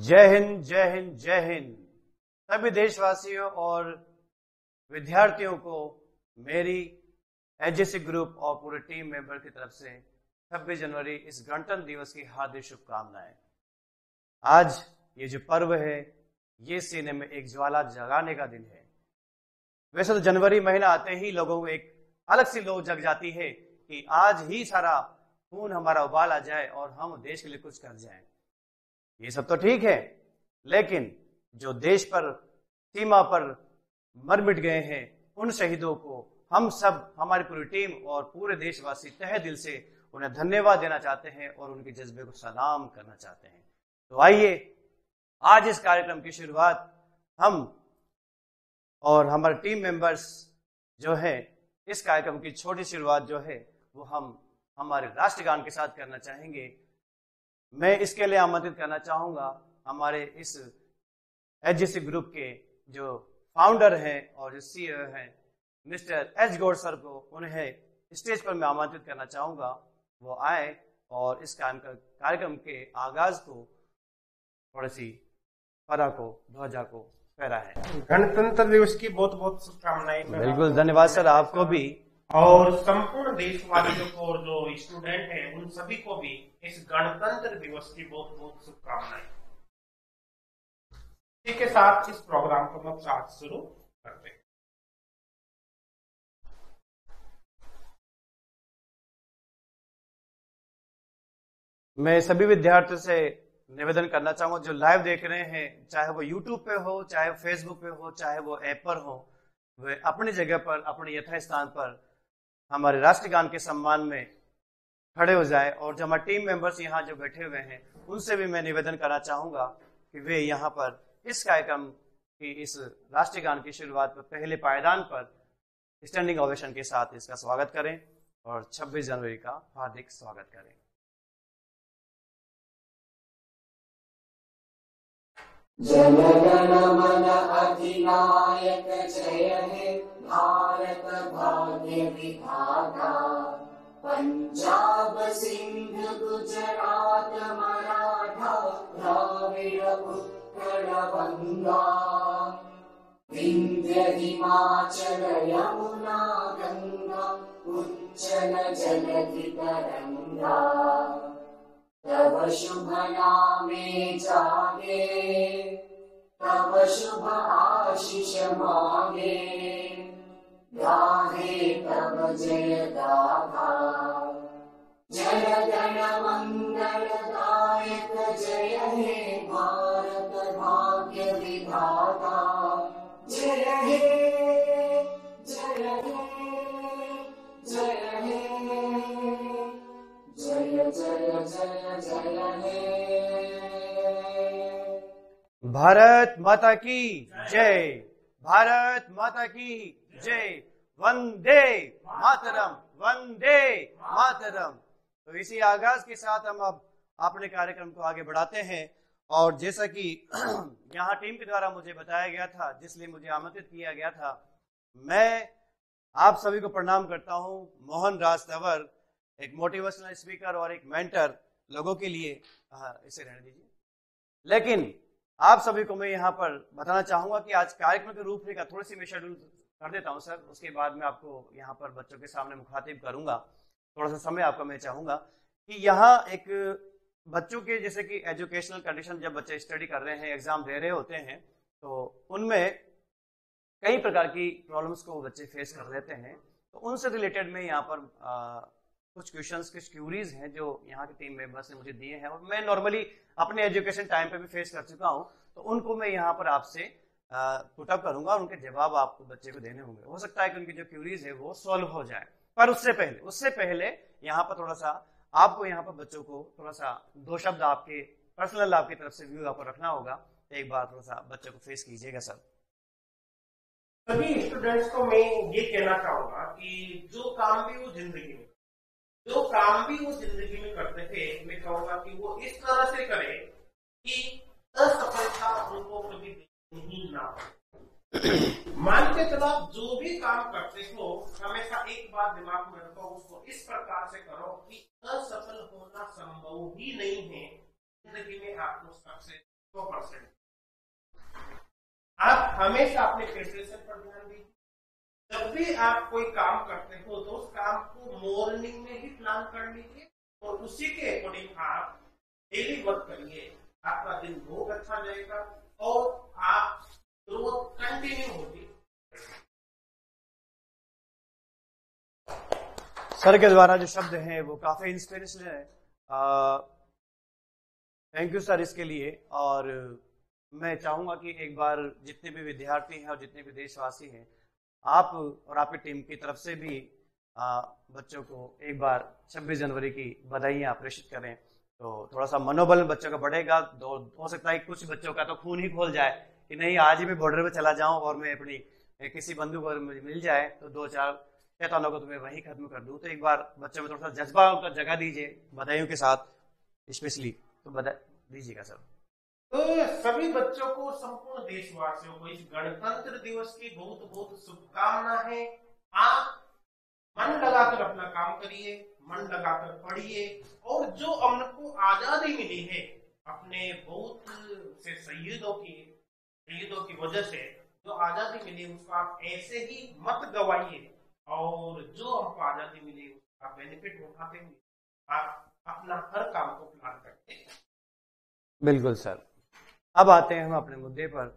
जय हिंद जय हिंद जय हिंद सभी देशवासियों और विद्यार्थियों को मेरी एचएससी ग्रुप और पूरे टीम मेंबर की तरफ से 26 जनवरी इस गणतंत्र दिवस की हार्दिक शुभकामनाएं। आज ये जो पर्व है ये सीने में एक ज्वाला जगाने का दिन है। वैसे तो जनवरी महीना आते ही लोगों को एक अलग सी लोग जग जाती है कि आज ही सारा खून हमारा उबाल आ जाए और हम देश के लिए कुछ कर जाए। ये सब तो ठीक है, लेकिन जो देश पर सीमा पर मर मिट गए हैं उन शहीदों को हम सब, हमारी पूरी टीम और पूरे देशवासी तहे दिल से उन्हें धन्यवाद देना चाहते हैं और उनके जज्बे को सलाम करना चाहते हैं। तो आइए आज इस कार्यक्रम की शुरुआत हम और हमारे टीम मेंबर्स जो है इस कार्यक्रम की छोटी शुरुआत जो है वो हम हमारे राष्ट्रगान के साथ करना चाहेंगे। मैं इसके लिए आमंत्रित करना चाहूंगा हमारे इस एचएससी ग्रुप के जो फाउंडर हैं और जो सीईओ हैं मिस्टर एच गौड़ सर को, उन्हें स्टेज पर मैं आमंत्रित करना चाहूंगा। वो आए और इस कार्यक्रम के आगाज को थोड़ी सी फरा को ध्वजा को फहराएं। गणतंत्र दिवस की बहुत बहुत शुभकामनाएं। बिल्कुल, धन्यवाद सर आपको भी और संपूर्ण देशवासियों को और जो स्टूडेंट हैं उन सभी को भी इस गणतंत्र दिवस की बहुत बहुत शुभकामनाएं। इसी के साथ इस प्रोग्राम को हम साथ शुरू करते हैं। मैं सभी विद्यार्थियों से निवेदन करना चाहूंगा जो लाइव देख रहे हैं, चाहे वो YouTube पे हो, चाहे Facebook पे हो, चाहे वो ऐप पर हो, वे अपनी जगह पर, अपने यथास्थान पर हमारे राष्ट्रगान के सम्मान में खड़े हो जाए। और जो हमारे टीम मेंबर्स यहाँ जो बैठे हुए हैं उनसे भी मैं निवेदन करना चाहूंगा कि वे यहाँ पर इस कार्यक्रम की, इस राष्ट्रगान की शुरुआत पर पहले पायदान पर स्टैंडिंग ओवेशन के साथ इसका स्वागत करें और 26 जनवरी का हार्दिक स्वागत करें। जय गण मन अधिनायक जय हे भारत भाग्य विधाता, पंजाब सिंध गुजरात मराठा द्राविड़ उत्कल बंगा, विंध्य हिमाचल यमुना गंगा उच्चल जलधि तरंगा, तव शुभ नामे जागे तव शुभ आशीष मांगे, गाहे तव जय गाथा। जय गण मंगल गायक जय हे भारत भाग्य विधाता, जय हे जय हे जय हे जय जय जय। भारत माता की जय, भारत माता की जय, वंदे मातरम, वंदे मातरम। तो इसी आगाज के साथ हम अब अपने कार्यक्रम को आगे बढ़ाते हैं। और जैसा कि यहाँ टीम के द्वारा मुझे बताया गया था, जिसलिए मुझे आमंत्रित किया गया था, मैं आप सभी को प्रणाम करता हूँ। मोहन राज तंवर एक मोटिवेशनल स्पीकर और एक मेंटर लोगों के लिए, इसे रहने दीजिए। लेकिन आप सभी को मैं यहाँ पर बताना चाहूंगा कि आज कार्यक्रम के रूपरेखा थोड़ी सी मैं शेड्यूल कर देता हूँ सर, उसके बाद मैं आपको यहाँ पर बच्चों के सामने मुखातिब करूंगा। थोड़ा सा समय आपका मैं चाहूंगा कि यहाँ एक बच्चों के, जैसे कि एजुकेशनल कंडीशन, जब बच्चे स्टडी कर रहे हैं, एग्जाम दे रहे होते हैं, तो उनमें कई प्रकार की प्रॉब्लम्स को बच्चे फेस कर लेते हैं। तो उनसे रिलेटेड मैं यहाँ पर कुछ क्वेश्चंस, कुछ क्यूरीज हैं जो यहाँ के टीम मेंबर्स ने मुझे दिए हैं और मैं नॉर्मली अपने एजुकेशन टाइम पे भी फेस कर चुका हूँ। तो उनको मैं यहाँ पर आपसे पुटअप करूंगा और उनके जवाब आपको, बच्चे को देने होंगे। हो सकता है कि उनकी जो क्यूरीज है वो सॉल्व हो जाए, पर उससे पहले यहाँ पर थोड़ा सा आपको, यहाँ पर बच्चों को थोड़ा सा दो शब्द आपके पर्सनल, आपकी तरफ से व्यू आपको रखना होगा। एक बार थोड़ा सा बच्चों को फेस कीजिएगा सर। सभी स्टूडेंट्स को मैं ये कहना चाहूंगा कि जो काम भी वो जिंदगी में करते थे, मैं कहूंगा कि वो इस तरह से करें कि असफलता उनको कभी नहीं ना हो। मान के चलो आप जो भी काम करते हो, हमेशा एक बात दिमाग में रखो, उसको इस प्रकार से करो कि असफल होना संभव ही नहीं है। जिंदगी में आपको सक्सेस 100%। आप हमेशा अपने प्रिपरेशन पर ध्यान दीजिए। जब भी आप कोई काम करते हो तो उस काम को मॉर्निंग में ही प्लान कर लीजिए और उसी के अकॉर्डिंग आप डेली वर्क करिए। आपका दिन बहुत अच्छा जाएगा और आप ग्रोथ कंटिन्यू होगी। सर के द्वारा जो शब्द हैं वो काफी इंस्पिरेशनल है। थैंक यू सर इसके लिए। और मैं चाहूंगा कि एक बार जितने भी विद्यार्थी हैं और जितने भी देशवासी हैं, आप और आपकी टीम की तरफ से भी बच्चों को एक बार 26 जनवरी की बधाई आप प्रेषित करें, तो थोड़ा सा मनोबल बच्चों का बढ़ेगा। हो सकता है कुछ बच्चों का तो खून ही खोल जाए कि नहीं, आज ही मैं बॉर्डर में चला जाऊं और मैं अपनी किसी बंधु को मिल जाए तो 2-4 शैतानों को तो मैं वहीं खत्म कर दूं। तो एक बार बच्चों में थोड़ा सा जज्बा का जगह दीजिए बधाइयों के साथ, स्पेशली तो बता दीजिएगा सर। तो सभी बच्चों को, संपूर्ण देशवासियों को इस गणतंत्र दिवस की बहुत बहुत शुभकामना है। आप मन लगाकर अपना काम करिए, मन लगाकर पढ़िए और जो हमने को आजादी मिली है अपने बहुत से शहीदों की वजह से जो आजादी मिली उसको आप ऐसे ही मत गवाइए और जो हमको आजादी मिली उसका बेनिफिट उठाते हुए आप अपना हर काम को प्लान करते हैं। बिल्कुल सर। अब आते हैं हम अपने मुद्दे पर।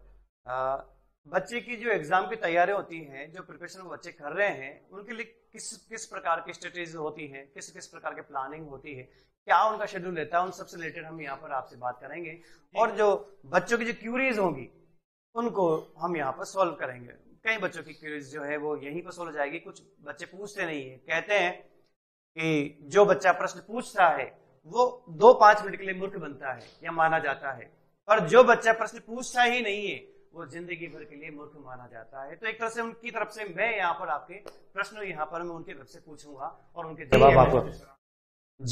बच्चे की जो एग्जाम की तैयारियां होती हैं, जो प्रिपरेशन बच्चे कर रहे हैं, उनके लिए किस किस प्रकार की स्ट्रेटेजी होती है, किस किस प्रकार की प्लानिंग होती है, क्या उनका शेड्यूल रहता है, उन सबसे रिलेटेड हम यहाँ पर आपसे बात करेंगे और जो बच्चों की जो क्यूरीज होंगी उनको हम यहाँ पर सॉल्व करेंगे। कई बच्चों की क्यूरीज जो है वो यहीं पर सॉल्व हो जाएगी। कुछ बच्चे पूछते नहीं है, कहते हैं कि जो बच्चा प्रश्न पूछ रहा है वो 2-5 मिनट के लिए मूर्ख बनता है या माना जाता है, पर जो बच्चा प्रश्न पूछता ही नहीं है वो जिंदगी भर के लिए मूर्ख माना जाता है। तो एक तरह से उनकी तरफ से मैं यहाँ पर आपके प्रश्न यहाँ पर मैं उनकी तरफ से पूछूंगा और उनके जवाब आपको।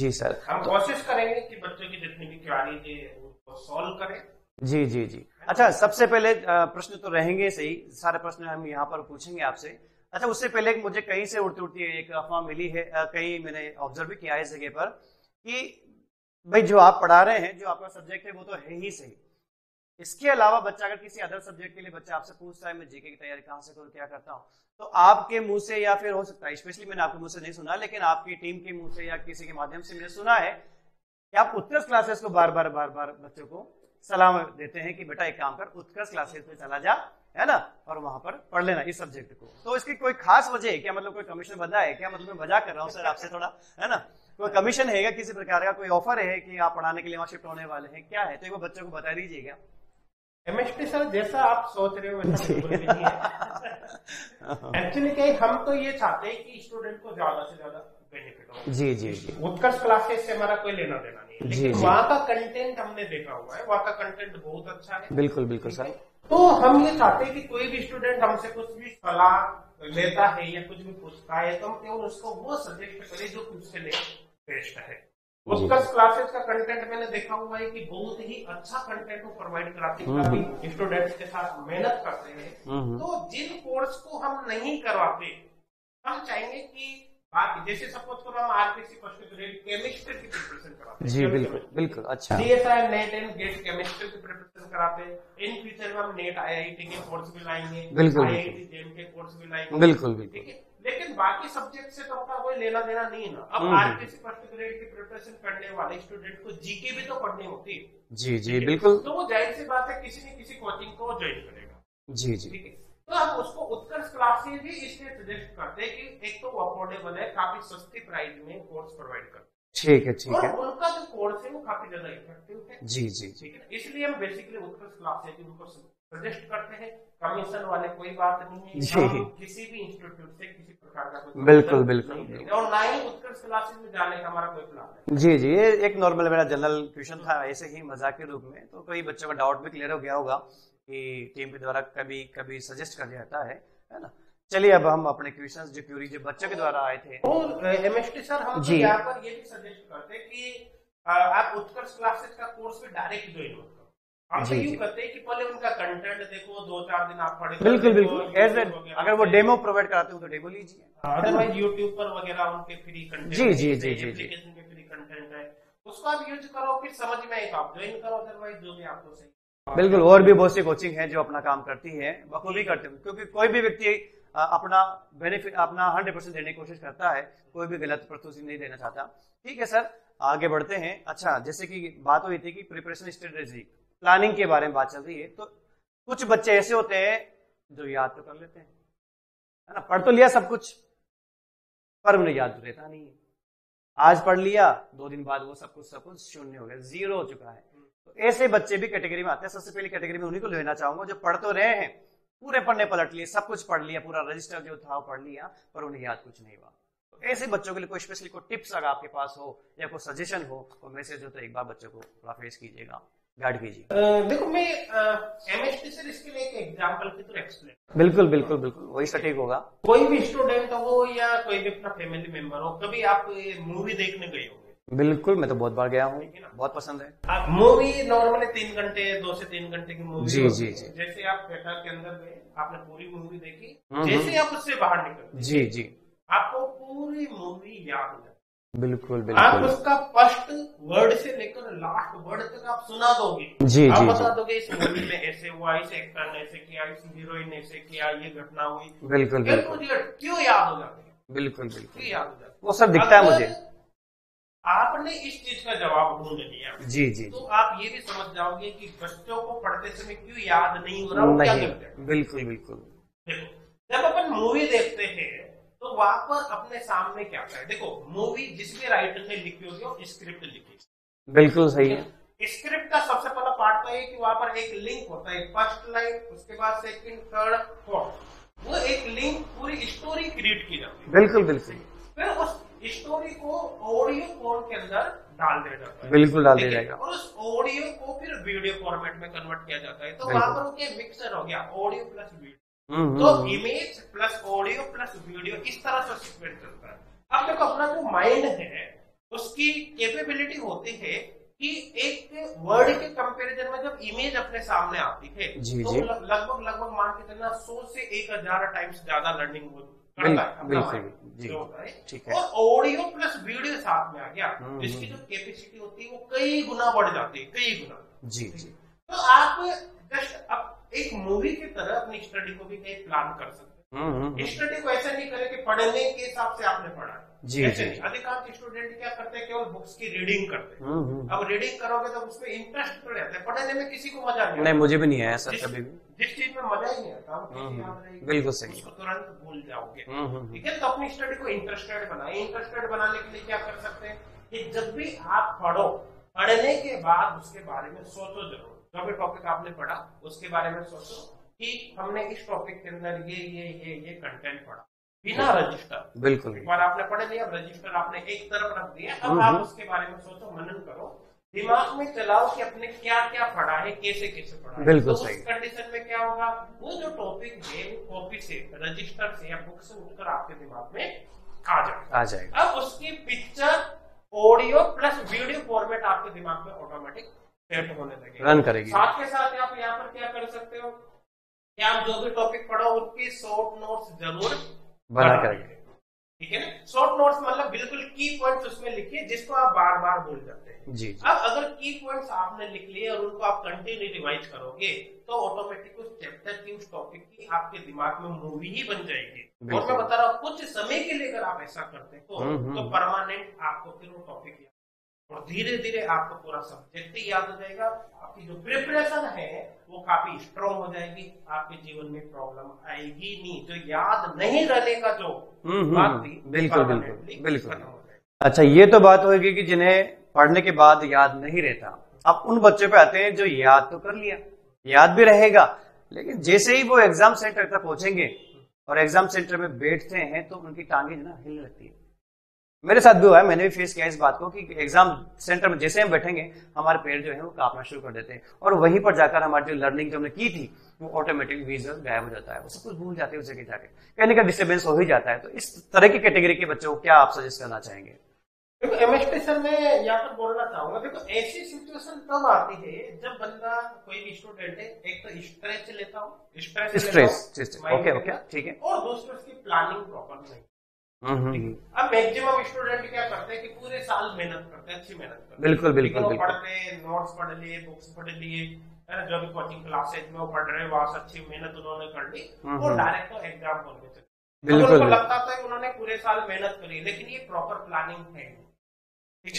जी सर, हम कोशिश करेंगे कि बच्चों की जितनी भी क्वेरी है उनको सॉल्व करें। जी जी जी। अच्छा, सबसे पहले प्रश्न तो रहेंगे सही, सारे प्रश्न हम यहाँ पर पूछेंगे आपसे। अच्छा, उससे पहले मुझे कहीं से उड़ती उड़ती एक अफवाह मिली है, कहीं मैंने ऑब्जर्व भी किया है जगह पर कि भाई जो आप पढ़ा रहे हैं, जो आपका सब्जेक्ट है वो तो है ही सही, इसके अलावा बच्चा अगर किसी अदर सब्जेक्ट के लिए बच्चा आपसे पूछता है मैं जीके की तैयारी कहाँ से करूँ, क्या करता हूँ, तो आपके मुंह से या फिर हो सकता है, स्पेशली मैंने आपके मुंह से नहीं सुना लेकिन आपकी टीम के मुंह से या किसी के माध्यम से मैंने सुना है कि आप उत्कर्ष क्लासेस को बार बार बच्चों को सलाह देते हैं कि बेटा एक काम कर, उत्कर्ष क्लासेस में चला जा, है ना, और वहां पर पढ़ लेना इस सब्जेक्ट को। तो इसकी कोई खास वजह है क्या, मतलब कोई कमीशन बंधा है क्या, मतलब मैं मजाक कर रहा हूँ सर आपसे थोड़ा, है ना, कोई कमीशन है क्या, किसी प्रकार का कोई ऑफर है कि आप पढ़ाने के लिए वहां शिफ्ट होने वाले हैं, क्या है, तो एक बार बच्चों को बता दीजिएगा। एमएसटी सर, जैसा आप सोच रहे हो एक्चुअली हम तो ये चाहते हैं कि स्टूडेंट को ज्यादा से ज्यादा बेनिफिट हो। जी जी जी। उत्कर्ष क्लासेस से हमारा कोई लेना देना नहीं है, वहाँ का कंटेंट हमने देखा हुआ है, वहाँ का कंटेंट बहुत अच्छा है। बिल्कुल बिल्कुल सर। तो हम ये चाहते हैं कि कोई भी स्टूडेंट हमसे कुछ भी सलाह लेता है या कुछ भी पूछता है तो हम केवल उसको वो सब्जेक्ट करें जो उसके लिए बेस्ट है। उत्कर्ष क्लासेस का कंटेंट मैंने देखा हुआ है कि बहुत ही अच्छा कंटेंट वो प्रोवाइड कराते हैं, स्टूडेंट्स के साथ मेहनत करते हैं। तो जिन कोर्स को हम नहीं करवाते, हम चाहेंगे कि जैसे सपोज करो हम आरपीएससी केमिस्ट्री की प्रिपरेशन कराते हैं। जी बिल्कुल बिल्कुल। अच्छा, DSSSB NET and GATE chemistry की प्रिपरेशन कराते हैं। इन फ्यूचर में हम नेट IIT के कोर्स भी लाएंगे, IIT जेम के कोर्स भी लाएंगे। बिल्कुल बिल्कुल, ठीक है। लेकिन बाकी सब्जेक्ट से तो अपना कोई लेना देना नहीं है ना। अब आरपीएससी फर्स्ट ग्रेड की प्रिपरेशन करने वाले स्टूडेंट को जीके भी तो पढ़नी होती है। जी जी बिल्कुल। तो वो जाहिर सी बात है किसी न किसी कोचिंग को ज्वाइन करेगा। जी जी ठीक है। तो हम उसको उत्कर्ष क्लासेस भी इसलिए सजेस्ट करते हैं कि एक तो वो अफोर्डेबल है, काफी सस्ती प्राइस में कोर्स प्रोवाइड करते हैं। ठीक है ठीक है। और उनका जो कोर्स है वो काफी ज्यादा इफेक्टिव है। जी जी ठीक है। इसलिए हम बेसिकली उत्कर्ष क्लासेस भी उनको सजेस्ट करते हैं। कमीशन वाले कोई बात नहीं है, किसी भी इंस्टीट्यूट से किसी प्रकार का। बिल्कुल बिल्कुल। और ना ही उत्कर्ष क्लासेस में जाने का हमारा कोई प्लान है। जी जी। ये एक नॉर्मल मेरा जनरल क्वेश्चन था, ऐसे ही मजाक के रूप में, तो कोई बच्चों का डाउट भी क्लियर हो गया होगा कि टीम के द्वारा कभी कभी सजेस्ट कर जाता है, है ना। चलिए अब हम अपने क्वेश्चंस जो क्यूरी जो बच्चों के द्वारा आए थे। और एमएसटी सर, हम यहाँ पर ये भी सजेस्ट करते हैं कि आप उत्कर्ष क्लासेस का कोर्स भी डायरेक्ट ज्वाइन मत करो। हम तो यूं करते हैं कि पहले उनका कंटेंट देखो, 2-4 दिन आप पढ़े। बिल्कुल बिल्कुल। अगर वो डेमो प्रोवाइड कराते हो तो डेमो लीजिए, अदरवाइज यूट्यूब पर वगैरह उनके फ्री कंटेंट। जी जी जी जी। एप्लीकेशन पे फ्री कंटेंट है, उसको आप यूज करो, फिर समझ में आए तो आप ज्वाइन करो, अदरवाइज जो भी आपको सही। बिल्कुल, और भी बहुत सी कोचिंग है जो अपना काम करती है, बखूबी करते हैं, क्योंकि कोई भी व्यक्ति अपना बेनिफिट अपना 100% देने की कोशिश करता है, कोई भी गलत प्रस्तुति नहीं देना चाहता। ठीक है सर, आगे बढ़ते हैं। अच्छा, जैसे कि बात हुई थी कि प्रिपरेशन स्ट्रेटेजी प्लानिंग के बारे में बात चल रही है, तो कुछ बच्चे ऐसे होते हैं जो याद तो कर लेते हैं, है ना, पढ़ तो लिया सब कुछ पर उन्हें याद तो रहता नहीं है। आज पढ़ लिया, 2 दिन बाद वो सब कुछ शून्य हो गया, जीरो हो चुका है। तो ऐसे बच्चे भी कैटेगरी में आते हैं। सबसे पहली कैटेगरी में उन्हीं को लेना चाहूंगा जो पढ़ तो रहे हैं, पूरे पढ़ने पलट लिए, सब कुछ पढ़ लिया, पूरा रजिस्टर जो था वो पढ़ लिया, पर उन्हें याद कुछ नहीं हुआ। तो ऐसे बच्चों के लिए कोई स्पेशली कोई टिप्स अगर आपके पास हो या कोई सजेशन हो, कोई मैसेज हो, तो एक बार बच्चों को थोड़ा फेस कीजिएगा, गाइड कीजिए। देखो, मैं एमएसटी से इसके लिए एक एग्जांपल की तरह एक्सप्लेन। बिल्कुल बिल्कुल बिल्कुल, वही सटीक होगा। कोई भी स्टूडेंट हो या कोई भी अपना फैमिली मेंबर हो, कभी आप मूवी देखने गए हो? बिल्कुल, मैं तो बहुत बार गया हूँ, बहुत पसंद है मूवी। नॉर्मली 3 घंटे, 2 से 3 घंटे की मूवी। जी जी जी। जैसे आप थिएटर के अंदर गए, आपने पूरी मूवी देखी, जैसे आप उससे बाहर निकले, जी जी, आपको पूरी मूवी याद हो जाती। बिल्कुल बिल्कुल। आप उसका फर्स्ट वर्ड से लेकर लास्ट वर्ड तक आप सुना दोगे, जी, आप बता दोगे इस मूवी में ऐसे हुआ, इस एक्टर ने ऐसे किया, इस हीरोइन ऐसे किया, ये घटना हुई। बिल्कुल बिल्कुल। क्यों याद हो जाती है? बिल्कुल बिल्कुल याद हो जाती, वो सब दिखता है मुझे। आपने इस चीज का जवाब ढूंढ लिया, जी जी, तो आप ये भी समझ जाओगे कि बच्चों को पढ़ते समय क्यों याद नहीं हो रहा, वो क्या करते हैं। बिल्कुल बिल्कुल। देखो, जब अपन मूवी देखते हैं तो वहां पर अपने सामने क्या आता है? देखो, मूवी जिसके राइटर ने लिखी होगी वो स्क्रिप्ट लिखी। बिल्कुल सही है। स्क्रिप्ट का सबसे पहला पार्ट तो है कि वहां पर एक लिंक होता है, फर्स्ट लाइन, उसके बाद सेकेंड, थर्ड, फोर्थ, वो एक लिंक पूरी स्टोरी क्रिएट की जाती है। बिल्कुल बिल्कुल। फिर उस स्टोरी को ऑडियो फॉर्म के अंदर डाल दिया जाता है। बिल्कुल डाल दिया जाएगा। और उस ऑडियो को फिर वीडियो फॉर्मेट में कन्वर्ट किया जाता है। तो वहां पर उनके मिक्सर हो गया, ऑडियो प्लस वीडियो, तो image plus audio plus video, इस तरह से सीक्वेंस चलता है। अब देखो, अपना जो माइंड है उसकी कैपेबिलिटी होती है कि एक वर्ड के कंपैरिजन में जब इमेज अपने सामने आती है तो लगभग मान के चलना 100 से 1000 टाइम्स ज्यादा लर्निंग होती है। बिल्कुल। और ऑडियो प्लस वीडियो साथ में आ गया, जिसकी जो कैपेसिटी होती है वो कई गुना बढ़ जाती है, कई गुना। जी जी। तो आप जस्ट अब एक मूवी की तरह अपनी स्टडी को भी कहीं प्लान कर सकते हैं। स्टडी को ऐसा नहीं करें कि पढ़ने के हिसाब से आपने पढ़ा है, जी जी। अधिकांश स्टूडेंट क्या करते हैं, केवल बुक्स की रीडिंग करते हैं। अब रीडिंग करोगे तो उसमें इंटरेस्ट तो रहता है, पढ़ने में किसी को मजा नहीं। मुझे भी नहीं आया सर कभी भी, जिस चीज में मजा ही नहीं आता। बिल्कुल सही। उसको तुरंत भूल जाओगे, ठीक है। तो अपनी स्टडी को इंटरेस्टेड बनाए। इंटरेस्टेड बनाने के लिए क्या कर सकते हैं कि जब भी आप पढ़ो, पढ़ने के बाद उसके बारे में सोचो जरूर। जो भी टॉपिक आपने पढ़ा उसके बारे में सोचो कि हमने इस टॉपिक के अंदर ये कंटेंट पढ़ा, बिना रजिस्टर। बिल्कुल। एक बार आपने पढ़ लिया, रजिस्टर आपने एक तरफ रख दिया, अब आप उसके बारे में सोचो, मनन करो, दिमाग में चलाओ कि अपने क्या क्या पढ़ा है, कैसे कैसे पढ़ा है। बिल्कुल सही। उस कंडीशन में क्या होगा, वो जो टॉपिक है वो कॉपी से, रजिस्टर से या बुक से उठकर आपके दिमाग में आ जाएगा। अब उसकी picture audio plus video format आपके दिमाग में ऑटोमेटिक सेट होने लगेगा, रन करेगी। साथ के साथ आप यहाँ पर क्या कर सकते हो कि आप जो भी टॉपिक पढ़ो उनकी शॉर्ट नोट्स जरूर बना करेंगे, ठीक है ना। शॉर्ट नोट्स मतलब बिल्कुल की पॉइंट्स उसमें लिखिए जिसको आप बार बार भूल जाते हैं। जी। अब अगर की पॉइंट्स आपने लिख लिए और उनको आप कंटिन्यू रिवाइज करोगे तो ऑटोमेटिक उस चैप्टर की, उस टॉपिक की आपके दिमाग में मूवी ही बन जाएगी। और मैं बता रहा हूँ, कुछ समय के लिए अगर आप ऐसा करते तो परमानेंट आपको फिर वो टॉपिक याद, और धीरे धीरे आपको पूरा सब्जेक्ट ही याद हो जाएगा। आपकी जो प्रिपरेशन है वो काफी स्ट्रॉन्ग हो जाएगी, आपके जीवन में प्रॉब्लम आएगी नहीं। जो याद नहीं रहने का जो बात थी, बिल्कुल बिल्कुल बिल्कुल। अच्छा, ये तो बात होगी कि जिन्हें पढ़ने के बाद याद नहीं रहता। अब उन बच्चों पे आते हैं जो याद तो कर लिया, याद भी रहेगा, लेकिन जैसे ही वो एग्जाम सेंटर तक पहुंचेंगे और एग्जाम सेंटर में बैठते हैं तो उनकी टांगे ना हिलने लगती है। मेरे साथ भी हुआ है, मैंने भी फेस किया इस बात को कि एग्जाम सेंटर में जैसे हम बैठेंगे हमारे पैर जो है वो कांपना शुरू कर देते हैं, और वहीं पर जाकर हमारी जो लर्निंग जो हमने की थी वो ऑटोमेटिक विजुअल गायब हो जाता है, वो सब कुछ भूल जाते हैं, उस जगह जाके कहने का डिस्टर्बेंस हो ही जाता है। तो इस तरह की कैटेगरी के बच्चों को क्या आप सजेस्ट करना चाहेंगे? देखो, एमएसटी सर मैं यहाँ पर बोलना चाहूंगा, देखो ऐसी सिचुएशन तब आती है जब बंदा, कोई भी स्टूडेंट है, एक तो स्ट्रेस लेता हूँ, स्ट्रेस, ठीक है, और दूसरा उसकी प्लानिंग प्रॉपर नहीं। अब मैक्सिमम स्टूडेंट क्या करते हैं कि पूरे साल मेहनत करते हैं, अच्छी मेहनत करते हैं, बिल्कुल बिल्कुल पढ़ते हैं, नोट्स पढ़ लिए, बुक्स पढ़ लिए, जो भी कोचिंग क्लासेज में वो पढ़ रहे हैं वहां से अच्छी मेहनत उन्होंने कर ली और डायरेक्ट तो एग्जाम बोल देते थे। बिल्कुल उनको लगता था कि उन्होंने पूरे साल मेहनत करी, लेकिन ये प्रॉपर प्लानिंग है।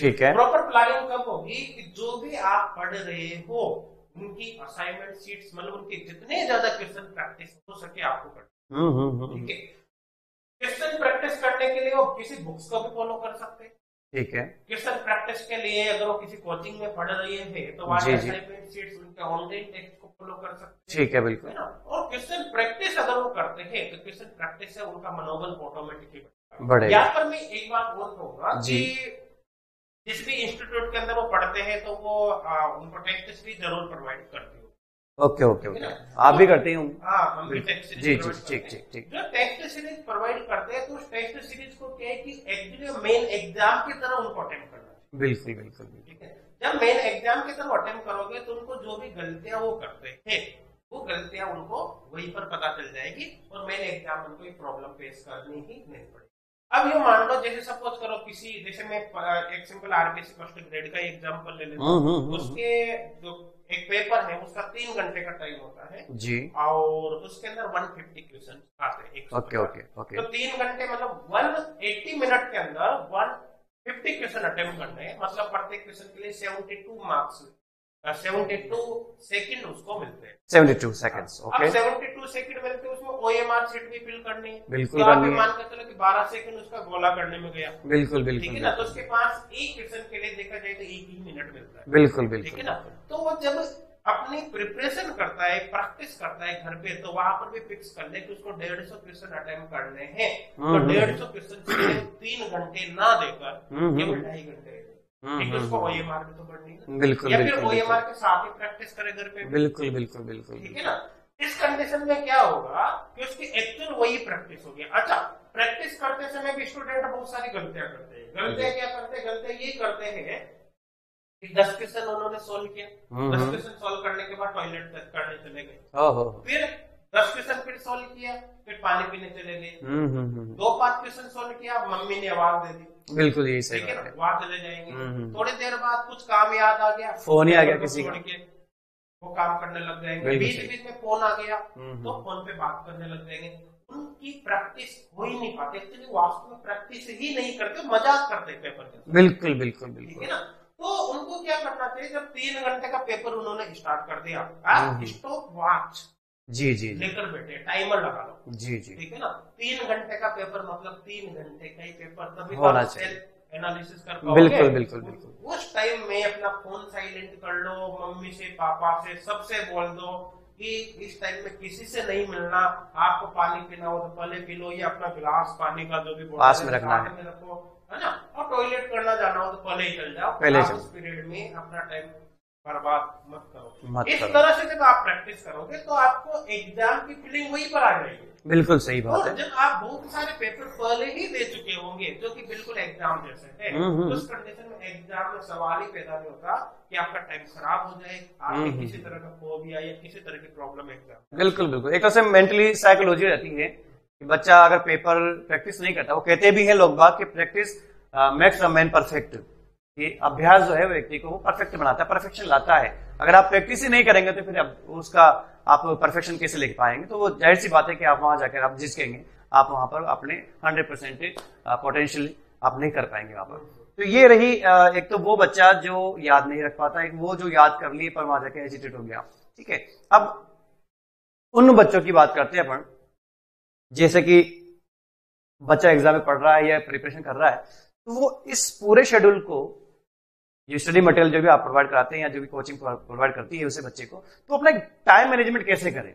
ठीक है, प्रॉपर प्लानिंग कब होगी कि जो भी आप पढ़ रहे हो उनकी असाइनमेंट शीट्स मतलब उनके जितने ज्यादा क्वेश्चन प्रैक्टिस हो सके आपको करना। ठीक है, क्वेश्चन प्रैक्टिस करने के लिए वो किसी बुक्स को भी फॉलो कर सकते हैं। ठीक है, क्वेश्चन प्रैक्टिस के लिए अगर वो किसी कोचिंग में पढ़ रहे हैं तो वहाँ असाइनमेंट शीट्स उनके ऑनलाइन टेक्स्ट को फॉलो कर सकते हैं। ठीक है, बिल्कुल है ना। और क्वेश्चन प्रैक्टिस अगर वो करते हैं तो क्वेश्चन प्रैक्टिस से उनका मनोबल ऑटोमेटिकली बढ़ेगा। यहाँ पर मैं एक बात और कहूंगा कि जिस भी इंस्टीट्यूट के अंदर वो पढ़ते हैं तो वो उनको टेक्स्ट भी जरूर प्रोवाइड करते हैं। ओके ओके ओके, आप भी करते हैं? हाँ, हम भी टेक्स्ट सीरीज ठीक जो टेक्स्ट सीरीज प्रोवाइड करते हैं तो उस टेक्स्ट सीरीज को क्या है कि एक्चुअली मेन एग्जाम की तरह उनको अटेम्प्ट करना है। बिल्कुल बिल्कुल ठीक है, जब मेन एग्जाम की तरह अटेम्प्ट करोगे तो उनको जो भी गलतियां वो करते हैं वो गलतियां उनको वहीं पर पता चल जाएगी और मेन एग्जाम उनको एक प्रॉब्लम फेस करनी ही नहीं पड़ेगी। अब ये मान लो जैसे सपोज करो किसी जैसे मैं एक सिंपल आरपीएससी फर्स्ट ग्रेड का एग्जाम्पल ले लेता हूँ, उसके जो एक पेपर है उसका 3 घंटे का टाइम होता है जी, और उसके अंदर 150 क्वेश्चन आते हैं। ओके ओके ओके, तो 3 घंटे मतलब 180 मिनट के अंदर 150 क्वेश्चन अटेम्प्ट करने हैं, मतलब प्रत्येक क्वेश्चन के लिए 72 मार्क्स 72 सेकंड उसको मिलते हैं। 72 सेकंड्स ओके, 72 सेकंड मिलते हैं, उसमें ओएमआर शीट भी फिल करनी है। बिल्कुल करनी है, मान के चलो कि 12 सेकंड उसका गोला करने में गया। बिल्कुल बिल्कुल ठीक है ना, तो उसके पास एक क्वेश्चन के लिए देखा जाए तो 1 मिनट मिलता है। बिल्कुल बिल्कुल ठीक है ना, तो वो जब अपनी प्रिपरेशन करता है, प्रैक्टिस करता है घर पे, तो वहाँ पर भी फिक्स कर ले कि उसको 150 क्वेश्चन अटेम्प्ट करने हैं, तो 150 क्वेश्चन 3 घंटे ना देकर केवल 2.5 घंटे ठीक है, उसको ओएमआर भी तो करनी है। बिल्कुल या फिर ओएमआर के साथ ही प्रैक्टिस करे घर पे। बिल्कुल बिल्कुल बिल्कुल ठीक है ना, इस कंडीशन में क्या होगा कि उसकी एक्चुअल वही प्रैक्टिस होगी। अच्छा, प्रैक्टिस करते समय भी स्टूडेंट बहुत सारी गलतियां करते हैं। गलतियां क्या करते हैं? गलतियां ये करते हैं 10 क्वेश्चन उन्होंने सोल्व किया, 10 क्वेश्चन सोल्व करने के बाद टॉयलेट करने चले गए, फिर 10 क्वेश्चन फिर सोल्व किया, फिर पानी पीने चले गए, 5 क्वेश्चन सोल्व किया, मम्मी ने आवाज दे दी। बिल्कुल यही सही है, वहां चले जाएंगे, थोड़ी देर बाद कुछ काम याद आ गया, फोन ही आ गया किसी के, वो काम करने लग जाएंगे, बीच में फोन आ गया तो फोन पे बात करने लग जाएंगे, उनकी प्रैक्टिस हो ही नहीं पाती। एक्चुअली वास्तव में प्रैक्टिस ही नहीं करते, मजाक करते पेपर के। बिल्कुल बिल्कुल बिल्कुल है ना, तो उनको क्या करना चाहिए, जब 3 घंटे का पेपर उन्होंने स्टार्ट कर दिया, आप स्टॉप वॉच जी लेकर बैठे, टाइमर लगा लो जी ठीक है ना। 3 घंटे का पेपर मतलब 3 घंटे का ही पेपर, तभी होना चाहिए एनालिसिस कर पाओगे। बिल्कुल बिल्कुल बिल्कुल, उस टाइम में अपना फोन साइलेंट कर लो, मम्मी से, पापा से, सबसे बोल दो कि इस टाइम में किसी से नहीं मिलना, आपको पानी पीना हो तो पहले पी लो, या अपना गिलास पानी का जो भी पास में रखना है रखो है ना, और टॉयलेट करना जाना हो तो पहले ही चल जाओ, पहले उस पीरियड में अपना टाइम बर्बाद मत करो। इस तरह से जब आप प्रैक्टिस करोगे तो आपको एग्जाम की फीलिंग वहीं पर आ जाएगी। बिल्कुल सही बात है, जब आप बहुत सारे पेपर पहले ही दे चुके होंगे जो कि बिल्कुल एग्जाम जैसे है, उस कंडीशन में एग्जाम में सवाल ही पैदा नहीं होता कि आपका टाइम खराब हो जाए, आपकी किसी तरह का फोबिया या किसी तरह की प्रॉब्लम एग्जाम। बिल्कुल बिल्कुल, एक तरह से मेंटली साइकोलॉजी रहती है कि बच्चा अगर पेपर प्रैक्टिस नहीं करता, वो कहते भी हैं लोग बात कि practice makes a man perfect, कि अभ्यास जो है व्यक्ति को वो परफेक्ट बनाता है, परफेक्शन लाता है। अगर आप प्रैक्टिस ही नहीं करेंगे तो फिर उसका आप परफेक्शन कैसे ले पाएंगे, तो वो जाहिर सी बात है कि आप वहां जाकर आप झिझकेंगे, आप वहां पर अपने 100% पोटेंशियल आप नहीं कर पाएंगे वहां पर। तो ये रही एक तो वो बच्चा जो याद नहीं रख पाता, एक वो जो याद कर लिए पर वहां जाकर हेजिटेट हो गया। ठीक है, अब उन बच्चों की बात करते हैं अपन, जैसे कि बच्चा एग्जाम में पढ़ रहा है या प्रिपरेशन कर रहा है, तो वो इस पूरे शेड्यूल को, ये स्टडी मटेरियल जो भी आप प्रोवाइड कराते हैं या जो भी कोचिंग प्रोवाइड करती है उसे बच्चे को, तो अपना टाइम मैनेजमेंट कैसे करें,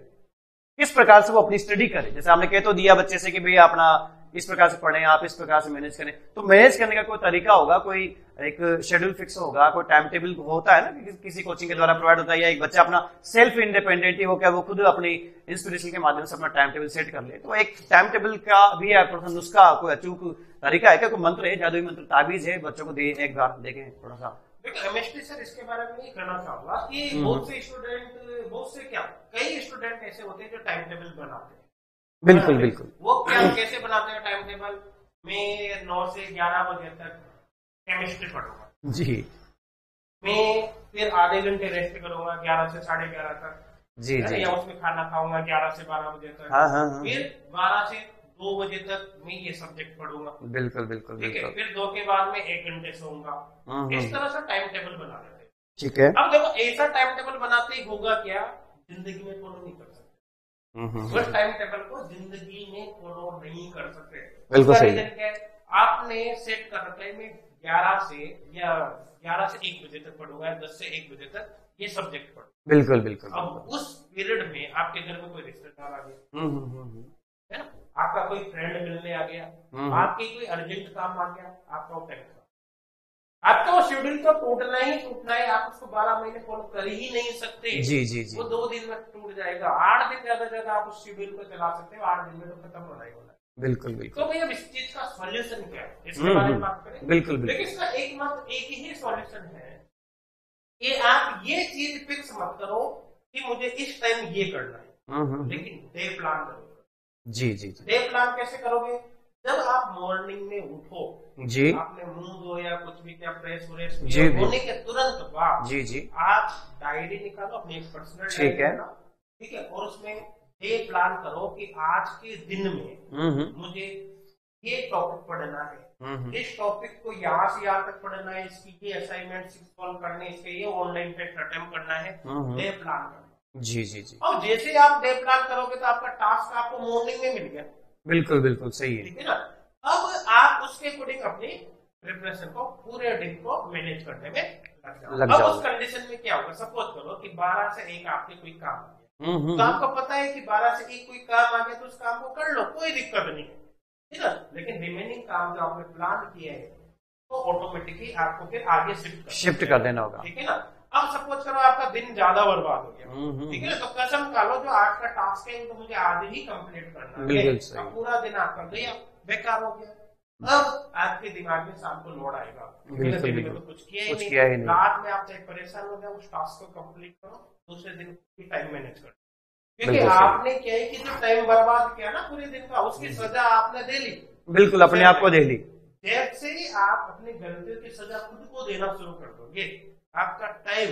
किस प्रकार से वो अपनी स्टडी करें? जैसे आपने कह तो दिया बच्चे से कि भैया अपना इस प्रकार से पढ़ें, आप इस प्रकार से मैनेज करें, तो मैनेज करने का कोई तरीका होगा, कोई एक शेड्यूल फिक्स होगा, कोई टाइम टेबल होता है ना कि किसी कोचिंग के द्वारा प्रोवाइड होता है, या एक बच्चा अपना सेल्फ इंडिपेंडेंट वो क्या वो खुद अपनी इंस्पिरेशन के माध्यम से अपना टाइम टेबल सेट कर ले, तो एक टाइम टेबल का भी नुस्खा, कोई अचूक तरीका है क्या, कोई मंत्र है, जादुई मंत्र, ताबीज है, बच्चों को एक बार देखें थोड़ा सा? केमिस्ट्री सर इसके बारे में ही कहना चाहूंगा कि बहुत से क्या कई स्टूडेंट ऐसे होते हैं जो टाइम टेबल बनाते हैं। बिल्कुल बिल्कुल, वो क्या कैसे बनाते हैं टाइम टेबल, मैं 9 से 11 बजे तक केमिस्ट्री पढ़ूंगा जी। मैं फिर आधे घंटे रेस्ट करूंगा 11 से 11:30 तक जी जी, या उसमें खाना खाऊंगा 11 से 12 बजे तक। हाँ हाँ हाँ। फिर 12 से 2 बजे तक मैं ये सब्जेक्ट पढ़ूंगा। बिल्कुल बिल्कुल बिल्कुल। फिर 2 के बाद में 1 घंटे सोऊंगा। इस तरह से टाइम टेबल बना लेते हैं। ठीक है। अब देखो ऐसा टाइम टेबल बनाते ही होगा क्या, जिंदगी में फॉलो नहीं कर सकते। उस टाइम टेबल को जिंदगी में फॉलो नहीं कर सकते। बिल्कुल सही। आपने सेट कर रखा है मैं 11 से 1 बजे तक पढ़ूंगा, 10 से 1 बजे तक ये सब्जेक्ट पढ़ूंगा। बिल्कुल बिल्कुल। अब उस पीरियड में आपके घर में कोई रिश्तेदार आ गया है ना, आपका कोई फ्रेंड मिलने आ गया, आपकी कोई अर्जेंट काम आ गया, आपका वो टाइम आपका वो शेड्यूल तो टूटना ही टूटना है। आप उसको 12 महीने फॉलो कर ही नहीं सकते जी जी जी। वो 2 दिन में टूट जाएगा, 8 दिन ज्यादा ज्यादा आप उस शेड्यूल को चला सकते हो, 8 दिन में तो खत्म होना ही होना। बिल्कुल बिल्कुल। तो भैया इस चीज का सॉल्यूशन क्या है, इसके बारे में बात करें। बिल्कुल बिल्कुल। लेकिन इसका एकमात्र एक ही सॉल्यूशन है कि आप ये चीज फिक्स मत करो कि मुझे इस टाइम ये करना है, लेकिन डे प्लान करो जी जी। डे प्लान कैसे करोगे, जब आप मॉर्निंग में उठो जी, आपने मुंह धो या कुछ भी क्या फ्रेश व्रेश होने के तुरंत बाद जी जी, आप डायरी निकालो अपनी पर्सनल, ठीक है ठीक है, और उसमें ये प्लान करो कि आज के दिन में मुझे ये टॉपिक पढ़ना है, इस टॉपिक को यहाँ से यहाँ तक पढ़ना है, इसकी ये असाइनमेंट सॉल्व करने, इसके ये ऑनलाइन टेस्ट अटेम्प्ट करना है, डे प्लान करना जी जी जी। और जैसे आप डे प्लान करोगे तो आपका टास्क आपको मॉर्निंग में मिल गया। बिल्कुल बिल्कुल सही है, ठीक है ना। अब आप उसके अकॉर्डिंग अपनी प्रिपरेशन को पूरे दिन को मैनेज करने में लग जाओ। अब उस कंडीशन में क्या होगा, सपोज करो कि 12 से 1 आपके कोई काम, तो आपको पता है कि 12 से 1 कोई काम आ गया तो उस काम को कर लो, कोई दिक्कत नहीं है, ठीक है। लेकिन रिमेनिंग काम जो आपने प्लान किया है तो ऑटोमेटिकली आपको फिर आगे शिफ्ट कर देना होगा, ठीक है ना। अब सपोज करो आपका दिन ज्यादा बर्बाद हो गया, ठीक है ना, तो कसम खा लो जो आज का टास्क है तो मुझे आज ही कंप्लीट करना है, तो पूरा दिन आपका गया बेकार हो गया। अब आपके दिमाग में शाम को लोड आएगा, तो कुछ किया ही नहीं। रात में आप चाहे परेशान हो जाए, उस टास्क को कंप्लीट करो, दूसरे दिन भी टाइम मैनेज करो, क्योंकि आपने क्या है कि जो टाइम बर्बाद किया ना पूरे दिन का, उसकी सजा आपने दे ली। बिल्कुल, अपने आप को दे ली। जैसे आप अपनी गलतियों की सजा खुद को देना शुरू कर दोगे, आपका टाइम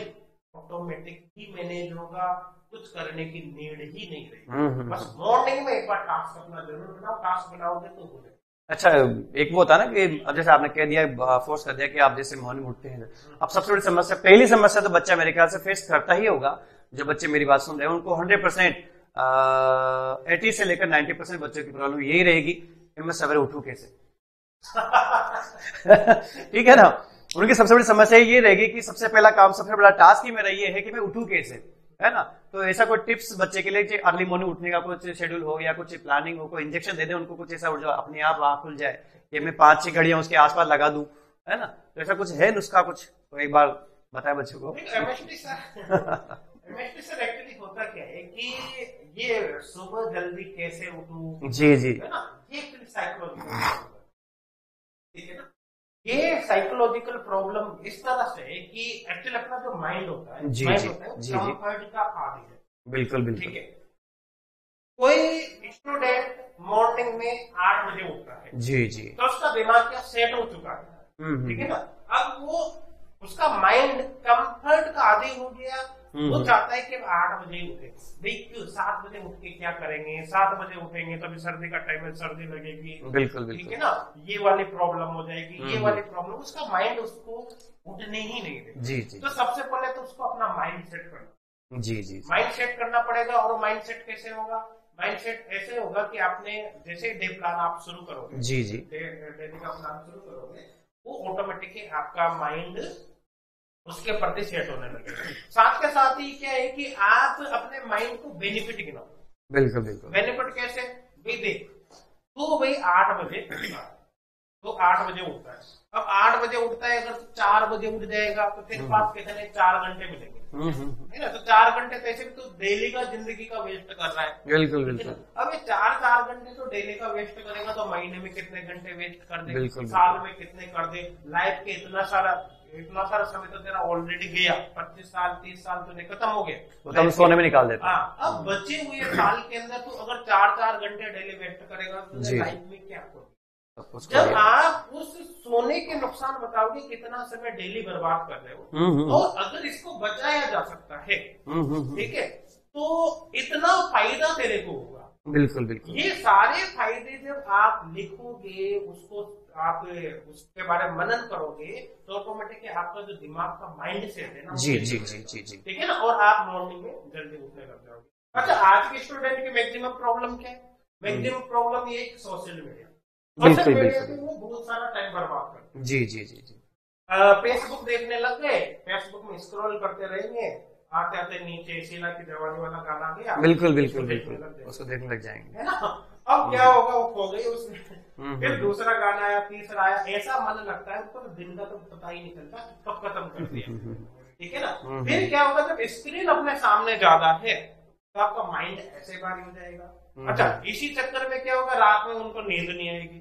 ऑटोमेटिकली मैनेज होगा, कुछ करने की नीड ही नहीं रहेगी। बस मॉर्निंग में एक बार टास्क अपना जरूर बनाओ, टास्क बनाओगे तो हो जाएगा। अच्छा, एक वो था ना कि जैसे आपने कह दिया, फोर्स कर दिया कि आप जैसे मॉर्निंग उठते हैं, अब सबसे बड़ी समस्या, पहली समस्या तो बच्चा मेरे ख्याल से फेस करता ही होगा। जो बच्चे मेरी बात सुन रहे हैं उनको 100% 80 से लेकर 90% बच्चों की प्रॉब्लम यही रहेगी कि मैं सवेरे उठूं कैसे, ठीक है ना। उनकी सबसे बड़ी समस्या ये रहेगी कि सबसे पहला काम, सबसे बड़ा टास्क ही मेरा ये है कि मैं उठूं कैसे, है ना। तो ऐसा कोई टिप्स बच्चे के लिए, अर्ली मॉर्निंग उठने का कुछ शेड्यूल हो या कुछ प्लानिंग हो, कोई इंजेक्शन दे दे उनको कुछ ऐसा, उठ जाओ अपने आप आँख खुल जाए, ये मैं 5-6 घड़ियां उसके आसपास लगा दूं, है ना। तो ऐसा कुछ है नुस्खा कुछ, तो एक बार बताए बच्चों को। एमएसटी सर एक्चुअली होता क्या है कि ये सुबह जल्दी कैसे उठूं जी जी, है ना, ये साइकोलॉजिकल, ठीक है ना, ये साइकोलॉजिकल प्रॉब्लम इस तरह से है कि एक्चुअली अपना जो माइंड होता है कंफर्ट का आदी है। बिल्कुल बिल्कुल, ठीक है। कोई स्टूडेंट मॉर्निंग में 8 बजे उठता है जी जी, तो उसका दिमाग क्या सेट हो चुका है, ठीक है ना। अब वो उसका माइंड कंफर्ट का आदी हो गया, वो चाहता है कि 8 बजे उठे, भाई क्यों 7 बजे उठ के क्या करेंगे, 7 बजे उठेंगे तो भी सर्दी का टाइम है, सर्दी लगेगी, बिल्कुल ठीक है ना, ये वाली प्रॉब्लम हो जाएगी, ये वाली प्रॉब्लम, उसका माइंड उसको उठने ही नहीं देगा जी जी। तो सबसे पहले तो उसको अपना माइंड सेट करना जी जी, माइंड सेट करना पड़ेगा। और माइंड सेट कैसे होगा, माइंड सेट ऐसे होगा कि आपने जैसे डे प्लान आप शुरू करोगे जी जी, डेली का प्लान शुरू करोगे, वो ऑटोमेटिकली आपका माइंड उसके प्रति सेट होने लगे। साथ के साथ ही क्या है कि आप अपने माइंड को बेनिफिट गिनाओ। बिल्कुल बिल्कुल। बेनिफिट कैसे, भाई देख तो भाई 8 बजे तो 8 बजे उठता है, अब 8 बजे उठता है, अगर तो 4 बजे उठ जाएगा तो तेरे पास कितने 4 घंटे मिलेंगे, है ना। तो 4 घंटे तो ऐसे भी तो डेली का जिंदगी का वेस्ट कर रहा है। बिल्कुल बिल्कुल। अब ये 4 घंटे तो डेली का वेस्ट करेगा तो महीने में कितने घंटे वेस्ट कर दे, साल में कितने कर दे, लाइफ के इतना सारा समय तो तेरा ऑलरेडी गया, 25 साल 30 साल तो खत्म हो गया, तो सोने में निकाल देता। हाँ, अब बचे हुए साल के अंदर तू अगर 4-4 घंटे डेली वेस्ट करेगा तो लाइफ में क्या करोगे, जब आप उस सोने के नुकसान बताओगे कितना समय डेली बर्बाद कर रहे हो और अगर इसको बचाया जा सकता है, ठीक है, तो इतना फायदा तेरे को होगा। बिल्कुल बिल्कुल, ये सारे फायदे जब आप लिखोगे, उसको आप उसके बारे में मनन करोगे तो ऑटोमेटिकली आपका जो दिमाग का माइंड सेट है ना, जी जी जी जी जी, ठीक है ना, और आप मॉर्निंग में जल्दी उठने लग जाओगे। अच्छा, आज के स्टूडेंट की मैक्सिमम प्रॉब्लम क्या है? मैक्सिमम प्रॉब्लम ये सोशल मीडिया, बिल्कुल बिल्कुल, वो बहुत सारा टाइम बर्बाद करते हैं। जी जी जी जी, फेसबुक देखने लग गए, फेसबुक में स्क्रॉल करते रहेंगे, आते आते नीचे शीला की जवानी वाला गाना गया, बिल्कुल बिल्कुल बिल्कुल, उसको देखने लग जाएंगे, है ना। अब क्या होगा, वो खो गई उसमें, फिर दूसरा गाना आया, तीसरा आया, ऐसा मन लगता है उसको, तो दिन का तो पता ही नहीं चलता कब खत्म कर दिया, ठीक है ना। फिर क्या होगा, जब स्क्रीन अपने सामने ज्यादा है तो आपका माइंड ऐसे बाहर हो जाएगा। अच्छा, इसी चक्कर में क्या होगा, रात में उनको नींद नहीं आएगी,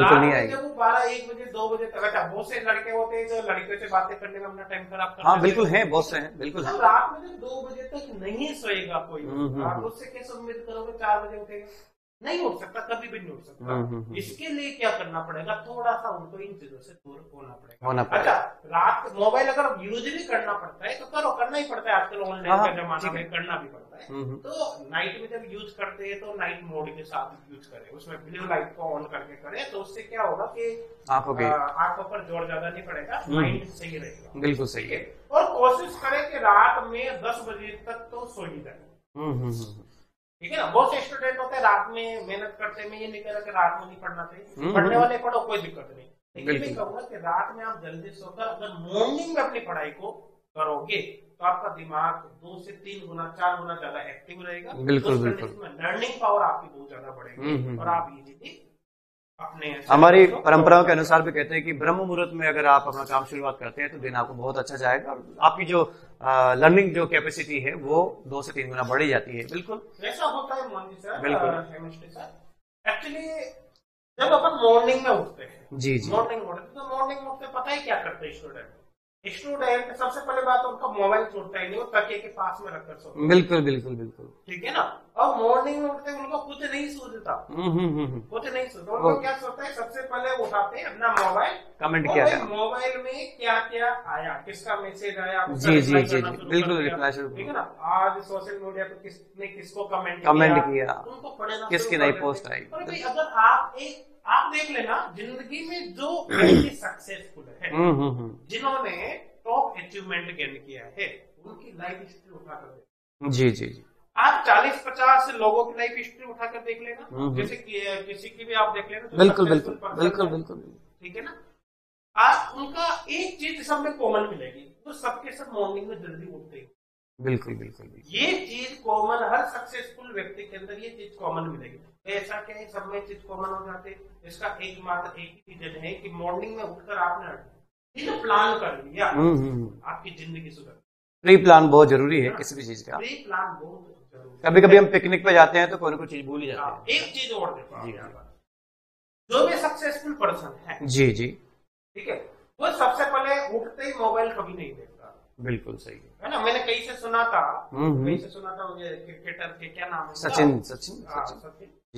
रात में जब वो 12-1 बजे 2 बजे तक। अच्छा, बहुत से लड़के होते हैं जो लड़कियों से बातें करने में अपना टाइम खराब करते हैं। हाँ बिल्कुल है, बहुत से हैं, बिल्कुल। तो रात में जब 2 बजे तक नहीं सोएगा कोई, आप उससे कैसे उम्मीद करोगे 4 बजे उठेगा? नहीं उठ सकता, कभी भी नहीं उठ सकता। इसके लिए क्या करना पड़ेगा, थोड़ा सा उनको इन चीजों से दूर होना पड़ेगा। अच्छा, रात मोबाइल अगर यूज भी करना पड़ता है तो करो, करना ही पड़ता है, आजकल ऑनलाइन का जमाना में करना भी पड़ता है। तो नाइट में जब यूज करते हैं तो नाइट मोड के साथ यूज करें, उसमें ब्लू लाइट को ऑन करके करें, तो उससे क्या होगा कि आंखों पर जोर ज्यादा नहीं पड़ेगा, माइंड सही रहेगा। बिल्कुल सही है। और कोशिश करें कि रात में 10 बजे तक तो सो ही जाए, ठीक है ना। बहुत से स्टूडेंट होते हैं रात में मेहनत करते में, ये नहीं कहना कि रात में नहीं पढ़ना चाहिए, पढ़ने वाले पढ़ो, कोई दिक्कत नहीं, लेकिन मैं कहूंगा कि रात में आप जल्दी सोकर अगर मॉर्निंग में अपनी पढ़ाई को करोगे तो आपका दिमाग 2 से 3 गुना 4 गुना ज्यादा एक्टिव रहेगा। बिल्कुल बिल्कुल, लर्निंग पावर आपकी बहुत ज्यादा बढ़ेगी और आप इजीली अपने। हमारी परंपराओं के अनुसार भी कहते हैं कि ब्रह्म मुहूर्त में अगर आप अपना काम शुरुआत करते हैं तो दिन आपको बहुत अच्छा जाएगा और आपकी जो लर्निंग जो कैपेसिटी है वो 2 से 3 गुना बढ़ी जाती है। बिल्कुल वैसा होता है मोहन जी सर, बिल्कुल सर। एक्चुअली जब अपन मॉर्निंग में उठते हैं, जी जी, मॉर्निंग उठते तो मॉर्निंग में उठते पता ही क्या करते हैं स्टूडेंट, सबसे पहले बात उनका मोबाइल छोड़ता ही नहीं, वो तकिए के पास में रखकर सोते। बिल्कुल बिल्कुल बिल्कुल, ठीक है ना। और मॉर्निंग में उठते उनको कुछ नहीं सोचता, कुछ नहीं सोचता, उनको क्या सोचता है, सबसे पहले उठाते हैं अपना मोबाइल, कमेंट किया है मोबाइल में क्या क्या आया, किसका मैसेज आया, जी जी जी, बिल्कुल रिप्लाई शुरू, ठीक है ना। आज सोशल मीडिया पे किसने किसको कमेंट किया, उनको पढ़ेगा, किसकी नई पोस्ट आई। अगर आप देख लेना जिंदगी में जो सक्सेसफुल है, जिन्होंने टॉप अचीवमेंट गेन किया है, उनकी लाइफ हिस्ट्री उठा कर देख, जी जी जी, आप 40-50 लोगों की लाइफ हिस्ट्री उठा कर देख लेना, जैसे किसी की भी आप देख लेना। बिल्कुल बिल्कुल बिल्कुल बिल्कुल, ठीक है ना। आप उनका एक चीज सब में कॉमन मिलेगी, तो सबके सब मॉर्निंग में जल्दी उठते हैं। बिल्कुल बिल्कुल, ये चीज कॉमन हर सक्सेसफुल व्यक्ति के अंदर ये चीज कॉमन मिलेगी। ऐसा क्या है सब में चीज कॉमन हो जाते हैं, इसका एकमात्र एक ही रीजन है कि मॉर्निंग में उठकर आपने ये जो प्लान कर लिया, आपकी जिंदगी सुधर। प्री प्लान बहुत जरूरी है किसी भी चीज का, प्री प्लान बहुत जरूरी। कभी कभी हम पिकनिक पे जाते हैं तो कोई ना कोई चीज भूल ही जाते हैं। एक चीज और देखो, जो भी सक्सेसफुल पर्सन है, जी जी, ठीक है, वो सबसे पहले उठते ही मोबाइल कभी नहीं देखते। बिल्कुल सही है ना। मैंने कहीं से सुना था मुझे क्रिकेटर के क्या नाम है, सचिन,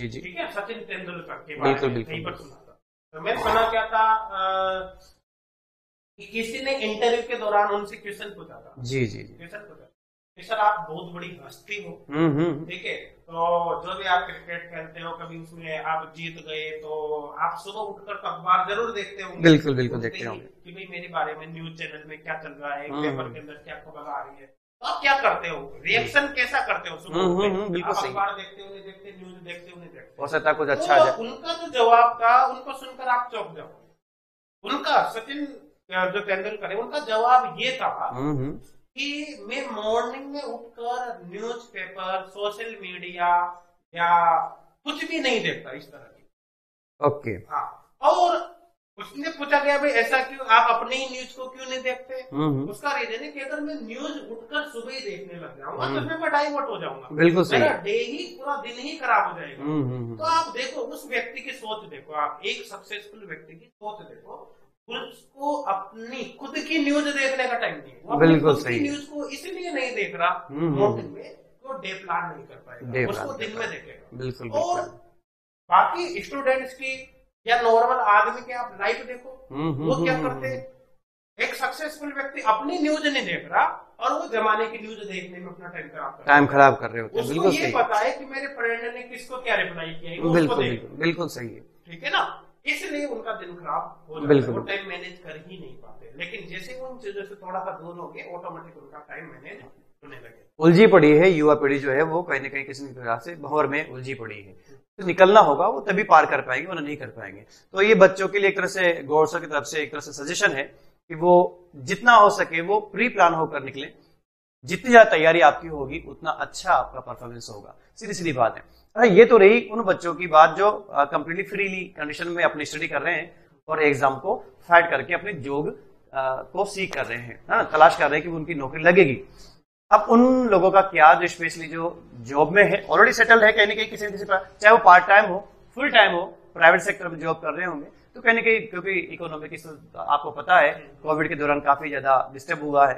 जी जी, ठीक है, सचिन तेंदुलकर के बारे में कहीं पर सुना था। तो मैंने सुना क्या था कि किसी ने इंटरव्यू के दौरान उनसे क्वेश्चन पूछा था, जी जी, क्वेश्चन पूछा कि सर आप बहुत बड़ी हस्ती हो, ठीक है, तो जो भी आप क्रिकेट खेलते हो, कभी उसमें आप जीत गए तो आप सुबह उठकर तो अखबार जरूर देखते होंगे। बिल्कुल बिल्कुल देखते होंगे कि भाई मेरे बारे में न्यूज चैनल में क्या चल रहा है, पेपर के अंदर क्या खबर आ रही है, तो आप क्या करते हो, रिएक्शन कैसा करते हो सुबह? बिल्कुल अखबार देखते हो, देखते न्यूज देखते हो, देखते हो सकता कुछ अच्छा। उनका जो जवाब था, उनको सुनकर आप चौंक जाओ। उनका सचिन जो तेंदुलकर है, उनका जवाब ये था कि मैं मॉर्निंग में उठकर न्यूज़पेपर, सोशल मीडिया या कुछ भी नहीं देखता इस तरह की। ओके, हाँ। और उसने पूछा गया भाई ऐसा क्यों, आप अपने ही न्यूज को क्यों नहीं देखते? उसका रीजन है कि अगर मैं न्यूज उठकर सुबह ही देखने लग जाऊंगा तो उसमें मैं डाइवर्ट हो जाऊंगा, बिल्कुल सही, मेरा डे ही पूरा दिन ही खराब हो जाएगा। तो आप देखो उस व्यक्ति की सोच देखो, आप एक सक्सेसफुल व्यक्ति की सोच देखो, उसको अपनी खुद की न्यूज देखने का टाइम नहीं। बिल्कुल सही, न्यूज को इसलिए नहीं देख रहा मॉर्निंग में, तो डे प्लान नहीं कर पाएगा, उसको दिन में देखेगा। बिल्कुल। और बाकी स्टूडेंट्स की या नॉर्मल आदमी के आप लाइफ देखो वो क्या करते हैं। एक सक्सेसफुल व्यक्ति अपनी न्यूज नहीं देख रहा और वो जमाने की न्यूज देखने में अपना टाइम खराब कर रहे होते हैं। बिल्कुल सही पता है कि मेरे फ्रेंड ने किसको क्या रिप्लाई किया, बिल्कुल सही है, ठीक है ना, इसलिए उनका दिन खराब हो जाता है, वो टाइम मैनेज कर ही नहीं पाते। लेकिन जैसे उन चीजों से थोड़ा सा दूर हो गए ऑटोमेटिक उनका टाइम मैनेज होने लगे। उलझी पड़ी है युवा पीढ़ी जो है वो कहीं ना कहीं किसी तरह से भंवर में उलझी पड़ी है, तो निकलना होगा, वो तभी पार कर पाएंगे वरना नहीं कर पाएंगे। तो ये बच्चों के लिए एक तरह से गौरसर की तरफ से एक तरह से सजेशन है कि वो जितना हो सके वो प्री प्लान होकर निकले, जितनी ज्यादा तैयारी आपकी होगी उतना अच्छा आपका परफॉर्मेंस होगा, सीधी सीधी बात है। अरे ये तो रही उन बच्चों की बात जो कंप्लीटली फ्रीली कंडीशन में अपनी स्टडी कर रहे हैं और एग्जाम को फाइट करके अपने जोग को सीख कर रहे हैं, है ना, तलाश कर रहे हैं कि उनकी नौकरी लगेगी। अब उन लोगों का क्या जो स्पेशली जो जॉब में है, ऑलरेडी सेटल्ड है कहीं ना कहीं किसी न किसी, चाहे वो पार्ट टाइम हो फुल टाइम हो, प्राइवेट सेक्टर में जॉब कर रहे होंगे, तो कहीं ना कहीं क्योंकि इकोनॉमिक आपको पता है कोविड के दौरान काफी ज्यादा डिस्टर्ब हुआ है,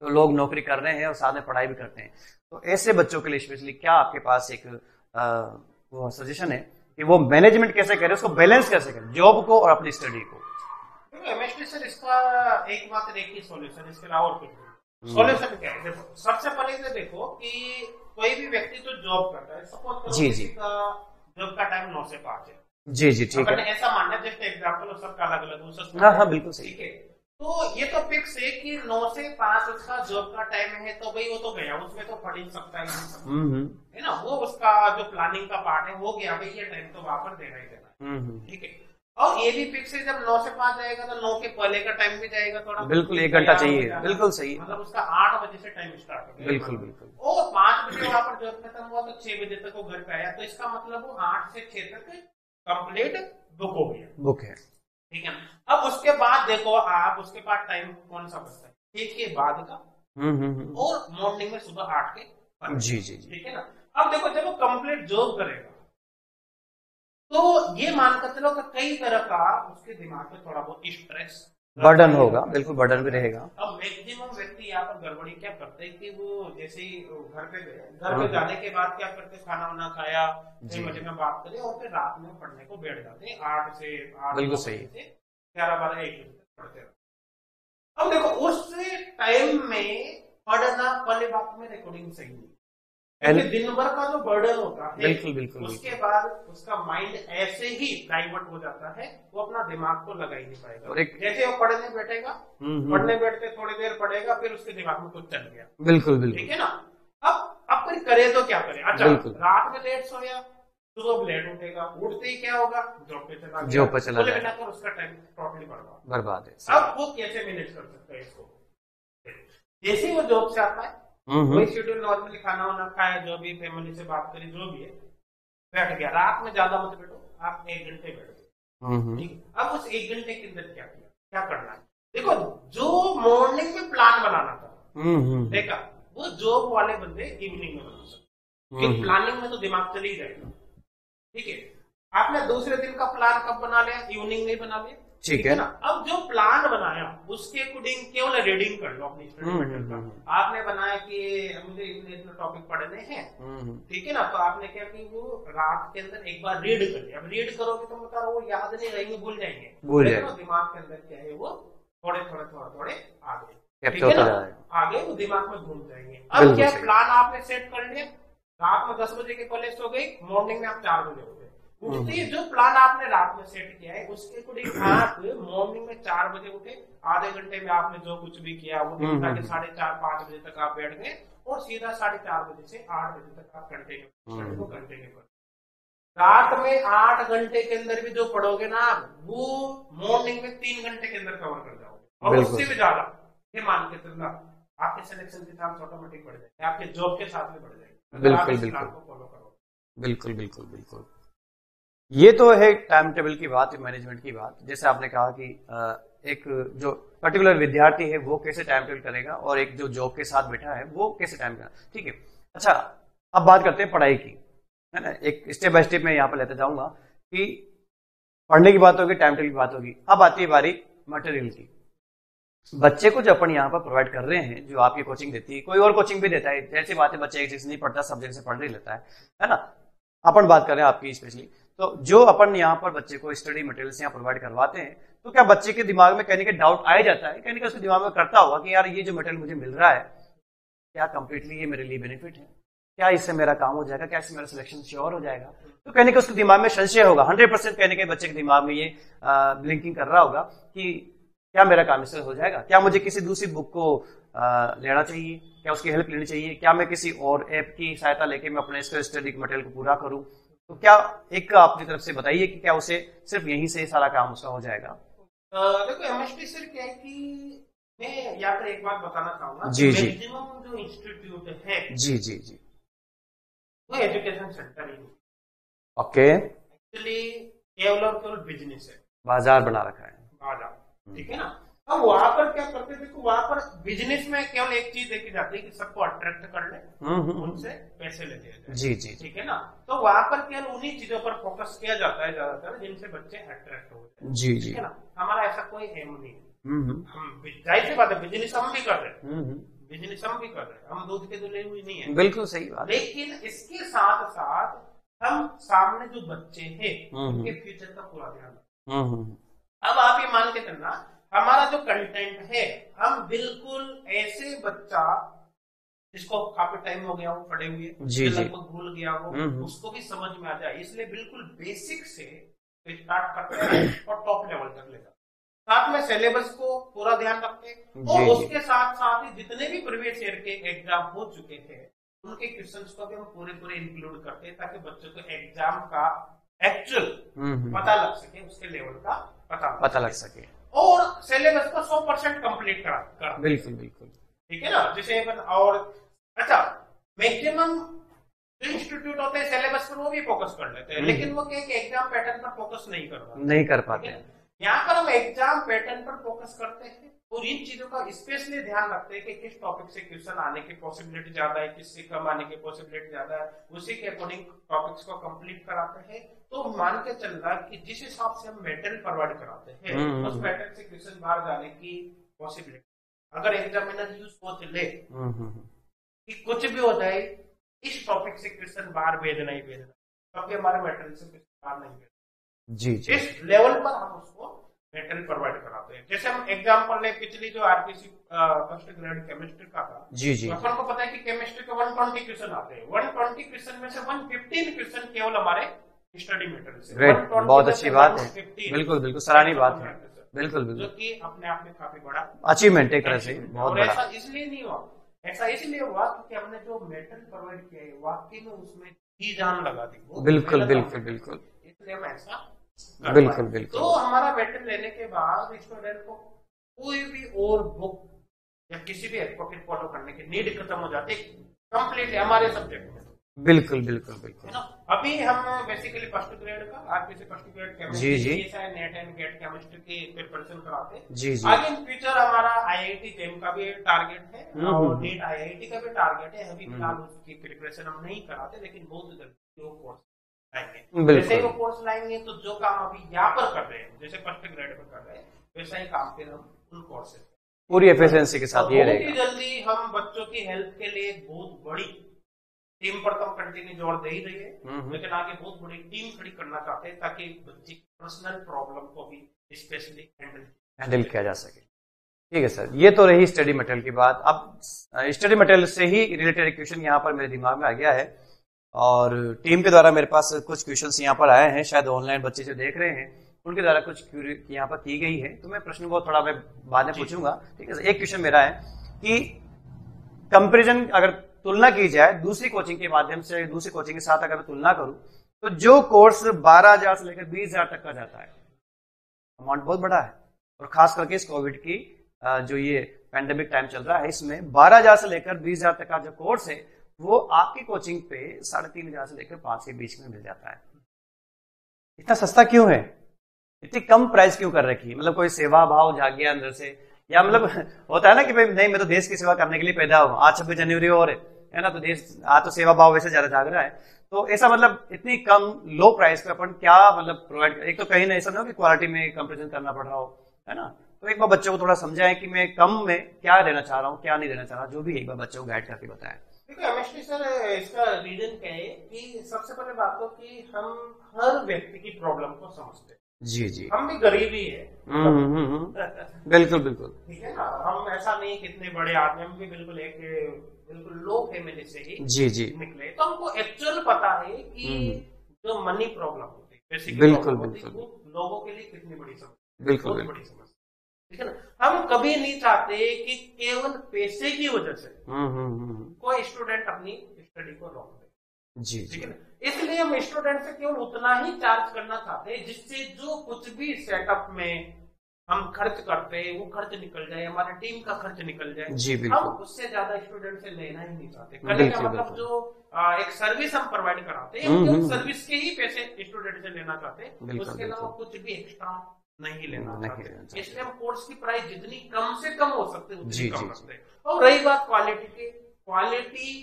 तो लोग नौकरी कर रहे हैं और साथ में पढ़ाई भी करते हैं। तो ऐसे बच्चों के लिए स्पेशली क्या आपके पास एक वो सजेशन है कि वो मैनेजमेंट कैसे करे, उसको बैलेंस कैसे करे जॉब को और अपनी स्टडी को? एमएसटी सर इसका एक बात देखिए सॉल्यूशन, इसके अलावा और कुछ सॉल्यूशन क्या है? सबसे पहले तो देखो कि कोई भी व्यक्ति तो जॉब करता है, सपोज करो किसी का जॉब का टाइम 9 से 5 है, जी जी ठीक है, ऐसा मानना जस्ट एग्जाम्पल और सबका अलग अलग हो सकता है, हाँ बिल्कुल सही है, तो ये तो फिक्स है कि 9 से 5 उसका जॉब का टाइम है, तो भाई वो तो गया, उसमें तो पढ़ ही सकता है ना, वो उसका जो प्लानिंग का पार्ट है वो गया, भाई ये टाइम तो वहां पर देना ही देना, ठीक है। और ये भी फिक्स है जब 9 से 5 जाएगा तो 9 के पहले का टाइम भी जाएगा थोड़ा, बिल्कुल 1 घंटा चाहिए, बिल्कुल सही, मतलब उसका 8 बजे से टाइम स्टार्ट होगा, बिल्कुल बिल्कुल, और 5 बजे वहां पर जॉब खत्म हुआ तो 6 बजे तक वो घर पे आया, तो इसका मतलब वो 8 से 6 तक कंप्लीट बुक हो गया, बुक है, ठीक है। अब उसके बाद देखो आप उसके बाद टाइम कौन सा बचता है, 6 के बाद का और मॉर्निंग में सुबह 8 के, जी जी ठीक है ना। अब देखो जब वो कम्प्लीट जॉब करेगा तो ये मानकर चलो कि कई तरह का उसके दिमाग में थोड़ा बहुत स्ट्रेस बर्डन होगा, बिल्कुल बर्डन भी रहेगा। अब मैक्सिमम व्यक्ति यहाँ पर गड़बड़ी क्या करते हैं कि वो जैसे ही घर पे गए, घर पे जाने के बाद क्या करते हैं, खाना वाना खाया, मजे में बात करे और फिर रात में पढ़ने को बैठ जाते हैं 8 से 8, बिल्कुल सही, 11, 12, 1 पढ़ते रहते। अब देखो उस टाइम में पढ़ना पहले वक्त में रिकॉर्डिंग सही नहीं, दिन भर का जो बर्डन होता है, बिल्कुल बिल्कुल, उसके बाद उसका माइंड ऐसे ही डाइवर्ट हो जाता है, वो अपना दिमाग को लगा ही नहीं पाएगा। जैसे वो पढ़ने बैठेगा, पढ़ने बैठते थोड़ी देर पढ़ेगा, फिर उसके दिमाग में कुछ चल गया, बिल्कुल बिल्कुल, ठीक है ना। अब फिर करे तो क्या करे, अच्छा रात में लेट सोया तो अब लेट उठेगा, उठते ही क्या होगा, जॉब पे चला जाएगा, उसका टाइम टोटली बर्बाद है। अब वो कैसे मैनेज कर सकता है इसको? जैसे वो जॉब से आता है वही शेड्यूल नॉर्मली खाना वाना खाया, जो भी फैमिली से बात करी, जो भी है, बैठ गया। रात में ज्यादा मत बैठो, आप 1 घंटे बैठो, ठीक है। अब उस 1 घंटे के अंदर क्या किया, क्या करना है, देखो जो मॉर्निंग में प्लान बनाना था देखा, वो जॉब वाले बंदे इवनिंग में बना सकते, प्लानिंग में तो दिमाग चल ही जाएगा, ठीक है। आपने दूसरे दिन का प्लान कब बना लिया, इवनिंग में बना लिया, ठीक है ना। अब जो प्लान बनाया उसके अकॉर्डिंग केवल रीडिंग कर लो अपनी स्टडी मटेरियल का। आपने बनाया कि मुझे इतने टॉपिक पढ़ने हैं, ठीक है ना, तो आपने क्या कि वो रात के अंदर एक बार रीड कर लिया। अब रीड करोगे तो बता रहा वो याद नहीं रहेंगे, भूल जाएंगे, दिमाग के अंदर क्या है वो थोड़े आगे, ठीक है ना, आगे वो दिमाग में घूम जाएंगे। अब क्या प्लान आपने सेट कर लिया, रात में 10 बजे के पहले सो गई, मॉर्निंग में आप 4 बजे हो गए, उठते जो प्लान आपने रात में सेट किया है उसके अकॉर्डिंग आप मॉर्निंग में 4 बजे उठे, आधे घंटे में आपने जो कुछ भी किया वो निपटा के 4:30, 5 बजे तक आप बैठ गए और सीधा 4:30 बजे से 8 बजे तक आप कंटिन्यू कर। रात में 8 घंटे के अंदर भी जो पढ़ोगे ना आप, वो मॉर्निंग में 3 घंटे के अंदर कवर कर जाओगे और उससे भी ज्यादा। ये मान के चलना आपके सिलेक्शन के साथ ऑटोमेटिक बढ़ जाएंगे, आपके जॉब के साथ भी बढ़ जाएंगे, बिल्कुल फॉलो करोगे, बिल्कुल बिल्कुल बिल्कुल। ये तो है टाइम टेबल की बात, मैनेजमेंट की बात। जैसे आपने कहा कि एक जो पर्टिकुलर विद्यार्थी है वो कैसे टाइम टेबल करेगा और एक जो जॉब के साथ बैठा है वो कैसे टाइम करेगा, ठीक है। अच्छा, अब बात करते हैं पढ़ाई की, है ना। एक स्टेप बाय स्टेप मैं यहाँ पर लेते जाऊंगा कि पढ़ने की बात होगी, टाइम टेबल की बात होगी। अब आती है बारी मटेरियल की। बच्चे को जो अपन यहाँ पर प्रोवाइड कर रहे हैं, जो आपकी कोचिंग देती है, कोई और कोचिंग भी देता है, जैसी बात है, बच्चे एक चीज नहीं पढ़ता, सब्जेक्ट से पढ़ नहीं लेता है ना। अपन बात कर रहे हैं आपकी स्पेशली, तो जो अपन यहाँ पर बच्चे को स्टडी मटेरियल्स यहाँ प्रोवाइड करवाते हैं तो क्या बच्चे के दिमाग में कहने के डाउट आ जाता है, कहने का उसके दिमाग में करता होगा कि यार ये जो मटेरियल मुझे मिल रहा है क्या कंप्लीटली ये मेरे लिए बेनिफिट है, क्या इससे मेरा काम हो जाएगा, क्या इससे मेरा सिलेक्शन श्योर हो जाएगा। तो कहने के उसके दिमाग में संशय होगा 100%, कहने के बच्चे के दिमाग में ये ब्लिंकिंग कर रहा होगा कि क्या मेरा काम इससे हो जाएगा, क्या मुझे किसी दूसरी बुक को लेना चाहिए, क्या उसकी हेल्प लेनी चाहिए, क्या मैं किसी और ऐप की सहायता लेके मैं अपने इसको स्टडी मटेरियल को पूरा करूं। तो क्या एक अपनी तरफ से बताइए कि क्या उसे सिर्फ यहीं से सारा काम उसका हो जाएगा। देखो एमएसटी सर क्या है कि मैं यहाँ पर एक बात बताना चाहूंगा, मैक्सिमम जो इंस्टीट्यूट है जी वो एजुकेशन सेक्टर ही ओके एक्चुअली केवल और केवल बिजनेस है, बाजार बना रखा है बाजार, ठीक है ना। अब वहाँ पर क्या करते थे, वहाँ पर बिजनेस में केवल एक चीज देखी जाती है कि सबको अट्रैक्ट कर ले, उनसे पैसे लेते हैं जी जी, ठीक है ना। तो वहाँ पर केवल उन्हीं चीजों पर फोकस किया जाता है ज्यादातर जिनसे बच्चे अट्रैक्ट हो जाए जी जी, है ना। हमारा ऐसा कोई एम नहीं है, हम जाहिर सी बात है बिजनेस हम भी कर रहे हैं, बिजनेस हम भी कर रहे हैं, हम दूध के दुले हुए नहीं है, बिल्कुल सही बात। लेकिन इसके साथ साथ हम सामने जो बच्चे है उनके फ्यूचर का पूरा ध्यान। अब आप ये मान के चलना हमारा जो कंटेंट है हम बिल्कुल ऐसे बच्चा जिसको काफी टाइम हो गया हो पढ़े हुए लगभग भूल गया हो उसको भी समझ में आ जाए, इसलिए बिल्कुल बेसिक से स्टार्ट करते हैं और टॉप लेवल तक ले जाते हैं। साथ में सिलेबस को पूरा ध्यान रखते हैं और उसके साथ साथ ही जितने भी प्रीवियस ईयर के एग्जाम हो चुके थे उनके क्वेश्चंस को भी हम पूरे पूरे इंक्लूड करते हैं ताकि बच्चों को एग्जाम का एक्चुअल पता लग सके, उसके लेवल का पता लग सके और सिलेबस को 100% कम्प्लीट करा बिल्कुल बिल्कुल, ठीक है ना। जैसे और अच्छा मैक्सिमम जो इंस्टीट्यूट होते हैं सिलेबस पर वो भी फोकस कर लेते हैं लेकिन वो क्या एग्जाम पैटर्न पर फोकस नहीं कर पाते हैं। यहाँ पर हम एग्जाम पैटर्न पर फोकस करते हैं और इन चीजों का स्पेशली ध्यान रखते हैं कि किस टॉपिक से क्वेश्चन आने की पॉसिबिलिटी ज्यादा है, किससे कम आने की पॉसिबिलिटी ज्यादा है, उसी के अकॉर्डिंग टॉपिक्स को कंप्लीट कराते हैं। तो मान के चलना कि जिस हिसाब से हम मेटल प्रोवाइड कराते हैं उस मेटल से क्वेश्चन बाहर जाने की पॉसिबिलिटी अगर एग्जामिनर यूज सोच ले कि कुछ भी हो जाए इस टॉपिक से क्वेश्चन बाहर भेजना ही भेजना क्योंकि हमारे मेटल से क्वेश्चन बाहर नहीं भेजना जी जी, इस लेवल पर हम उसको मेटेरियल प्रोवाइड कराते हैं। जैसे हम एग्जांपल ले पिछली जो आरपीएससी फर्स्ट ग्रेड केमिस्ट्री का था जी जी, अपन को पता है कि केमिस्ट्री के 120 क्वेश्चन आते हैं, 120 क्वेश्चन में से 115 क्वेश्चन केवल हमारे स्टडी मेटेरियल से। ग्रेट, बहुत अच्छी बात है, बिल्कुल बिल्कुल सराहनीय बात है, बिल्कुल बिल्कुल, जो की अपने आप में काफी बड़ा अचीवमेंट है एक तरह से। और ऐसा इसलिए नहीं हुआ, ऐसा इसलिए हुआ क्योंकि हमने जो मेटेरियल प्रोवाइड किया है वाकई में उसमें जी जान लगा दी, बिल्कुल बिल्कुल बिल्कुल इसलिए ऐसा बिल्कुल बिल्कुल। तो हमारा मेटेरियल लेने के बाद स्टूडेंट को कोई भी और बुक या किसी भी ऐप को फॉलो करने की नीड खत्म हो जाती है कम्प्लीटली हमारे सब्जेक्ट में, बिल्कुल बिल्कुल बिल्कुल। अभी हम बेसिकली फर्स्ट ग्रेड का RPSC first grade chemistry NET and GATE chemistry की प्रिपरेशन कराते हैं जी जी। आगे इन फ्यूचर हमारा आईआईटी जेम का भी टारगेट है और नेट आईआईटी का भी टारगेट है, अभी फिलहाल उसकी प्रिपरेशन हम नहीं कराते लेकिन बहुत जल्दी जैसे वो कोर्स लाएंगे तो जो काम अभी यहाँ पर कर रहे हैं जैसे फर्स्ट ग्रेड पर कर रहे हैं वैसा ही काम फिर हम उन कोर्सेज पूरी एफिशिएंसी के साथ ये रहेगा। जल्दी हम बच्चों की हेल्प के लिए बहुत बड़ी टीम पर तो हम कंटिन्यू जोर दे ही रही है लेकिन आगे बहुत बड़ी टीम खड़ी करना चाहते हैं ताकि बच्चे की पर्सनल प्रॉब्लम को भी स्पेशली हैंडल किया जा सके। ठीक है सर, ये तो रही स्टडी मटेरियल की बात। अब स्टडी मटेरियल से ही रिलेटेड क्वेश्चन यहाँ पर मेरे दिमाग में आ गया है और टीम के द्वारा मेरे पास कुछ क्वेश्चंस यहाँ पर आए हैं, शायद ऑनलाइन बच्चे जो देख रहे हैं उनके द्वारा कुछ क्यूरी यहाँ पर की गई है तो मैं प्रश्न को थोड़ा मैं बाद में पूछूंगा। ठीक है, एक क्वेश्चन मेरा है कि कंपैरिजन अगर तुलना की जाए दूसरी कोचिंग के माध्यम से दूसरी कोचिंग के साथ अगर मैं तुलना करूं तो जो कोर्स 12,000 से लेकर 20,000 तक का जाता है अमाउंट बहुत बड़ा है और खास करके इस कोविड की जो ये पैंडेमिक टाइम चल रहा है इसमें 12,000 से लेकर 20,000 तक का जो कोर्स है वो आपकी कोचिंग पे 3,500 से लेकर 5 के बीच में मिल जाता है। इतना सस्ता क्यों है, इतनी कम प्राइस क्यों कर रखी है, मतलब कोई सेवा भाव जाग गया अंदर से या मतलब होता है ना कि भाई नहीं मैं तो देश की सेवा करने के लिए पैदा हुआ, आज 26 जनवरी और है ना तो देश आज तो सेवा भाव वैसे ज्यादा जाग रहा है तो ऐसा मतलब इतनी कम लो प्राइस पे अपन क्या मतलब प्रोवाइड, एक तो कहीं ना ऐसा ना हो कि क्वालिटी में कंपेरिजन करना पड़ रहा हो, है ना। तो एक बार बच्चों को थोड़ा समझाएं कि मैं कम में क्या देना चाह रहा हूँ क्या नहीं देना चाह रहा, जो भी एक बार बच्चों को गाइड करके बताया। देखिए एमएसटी सर, इसका रीजन क्या है कि सबसे पहले बात तो कि हम हर व्यक्ति की प्रॉब्लम को समझते हैं। जी जी, हम भी गरीबी है। बिल्कुल बिल्कुल, ठीक है ना। हम ऐसा नहीं कितने बड़े आदमी, हम भी बिल्कुल एक बिल्कुल लो फैमिली से ही जी जी निकले, तो हमको एक्चुअल पता है कि जो मनी प्रॉब्लम होती है बेसिकली, बिल्कुल बिल्कुल लोगों के लिए कितनी बड़ी समस्या, बिल्कुल बड़ी समस्या, ठीक है ना। हम कभी नहीं चाहते कि केवल पैसे की वजह से कोई स्टूडेंट अपनी स्टडी को रोक दे। जी ठीक है ना, इसलिए हम स्टूडेंट से केवल उतना ही चार्ज करना चाहते हैं जिससे जो कुछ भी सेटअप में हम खर्च करते हैं वो खर्च निकल जाए, हमारे टीम का खर्च निकल जाए। जी बिल्कुल, हम उससे ज्यादा स्टूडेंट से लेना ही नहीं चाहते। करने का मतलब जो एक सर्विस हम प्रोवाइड कराते हैं, सर्विस के ही पैसे स्टूडेंट से लेना चाहते हैं, उसके अलावा कुछ भी एक्स्ट्रा नहीं लेना चाहते। इसलिए हम कोर्स की प्राइस जितनी कम से कम हो सकते हैं उतनी कम रखते हैं। और रही बात क्वालिटी की, क्वालिटी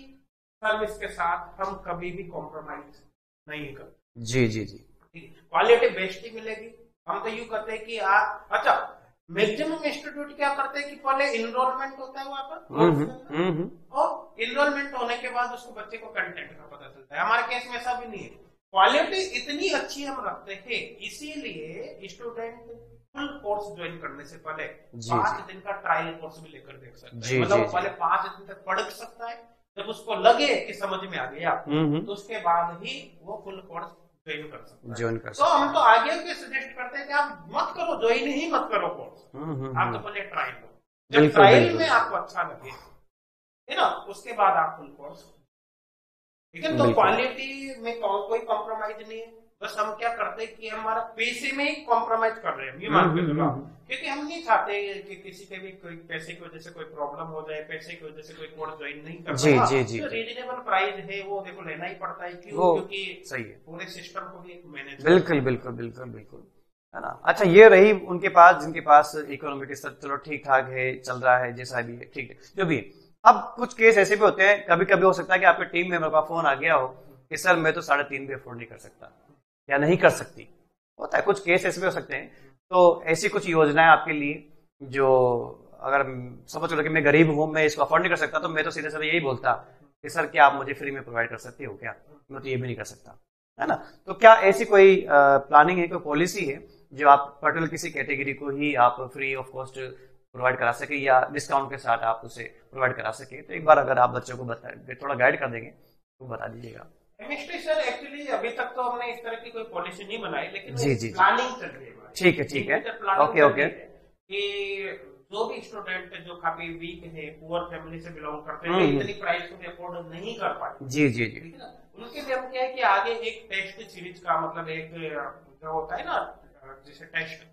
सर्विस के साथ हम कभी भी कॉम्प्रोमाइज नहीं करते। जी जी जी, क्वालिटी बेस्ट ही मिलेगी। हम तो यूं करते हैं कि अच्छा मैक्सिमम इंस्टीट्यूट क्या करते हैं कि पहले इनरोलमेंट होता है वहाँ पर, और इनरोलमेंट होने के बाद उसको बच्चे को कंटेंट का पता चलता है। हमारे केस में ऐसा भी नहीं है, क्वालिटी इतनी अच्छी हम रखते हैं, इसीलिए स्टूडेंट फुल कोर्स ज्वाइन करने से पहले 5 दिन का ट्रायल कोर्स भी लेकर देख सकता है। मतलब पहले 5 दिन तक पढ़ सकता है, जब उसको लगे कि समझ में आ गया तो उसके बाद ही वो फुल कोर्स ज्वाइन कर सकता है। तो हम तो आगे भी सजेस्ट करते हैं कि आप मत करो ज्वाइन ही मत करो कोर्स, आप तो पहले ट्रायल करो, जब ट्रायल में आपको अच्छा लगे है ना उसके बाद आप फुल कोर्स। लेकिन तो क्वालिटी में कोई कॉम्प्रोमाइज नहीं है, बस हम क्या करते हैं कि हमारा पैसे में ही कॉम्प्रोमाइज कर रहे हैं, ये मान के चलो, क्योंकि हम नहीं चाहते कि किसी के भी कोई पैसे की वजह से कोई प्रॉब्लम हो जाए, पैसे की वजह से कोई कोर्स ज्वाइन नहीं कर सकता। तो रीजनेबल प्राइस है वो देखो लेना ही पड़ता है, क्योंकि सही है पूरे सिस्टम को भी मैनेज। बिल्कुल बिल्कुल बिल्कुल बिल्कुल, है ना। अच्छा, ये रही उनके पास जिनके पास इकोनॉमिक स्तर चलो ठीक ठाक है, चल रहा है, जैसा भी है ठीक है जो भी। अब कुछ केस ऐसे भी होते हैं, कभी कभी हो सकता है कि आपके टीम मेंबर का फोन आ गया हो कि सर मैं तो 3.5 भी अफोर्ड नहीं कर सकता या नहीं कर सकती, होता है कुछ केस ऐसे भी हो सकते हैं। तो ऐसी कुछ योजनाएं आपके लिए, जो अगर समझ लो कि मैं गरीब हूं, मैं इसको अफोर्ड नहीं कर सकता, तो मैं तो सीधे सर यही बोलता कि सर क्या आप मुझे फ्री में प्रोवाइड कर सकती हो क्या, मैं तो ये भी नहीं कर सकता, है ना। तो क्या ऐसी कोई प्लानिंग है, कोई पॉलिसी है जो आप पर्टिकुलर किसी कैटेगरी को ही आप फ्री ऑफ कॉस्ट प्रोवाइड करा सके या डिस्काउंट के साथ आप उसे प्रोवाइड करा सके? तो एक बार अगर आप बच्चों को बताएं, थोड़ा गाइड कर देंगे तो बता दीजिएगा। एमएसटी सर एक्चुअली अभी तक तो हमने इस तरह की कोई पॉलिसी नहीं बनाई, लेकिन प्लानिंग चल रही है। ठीक है ठीक है, ओके ओके। कि जो भी स्टूडेंट जो काफी वीक है, पुअर फैमिली से बिलोंग करते हैं, इतनी प्राइस को अफोर्ड नहीं कर पाए, जी जी जी, उनके लिए हम क्या है कि आगे एक टेस्ट सीरीज का, मतलब एक जो होता है ना जैसे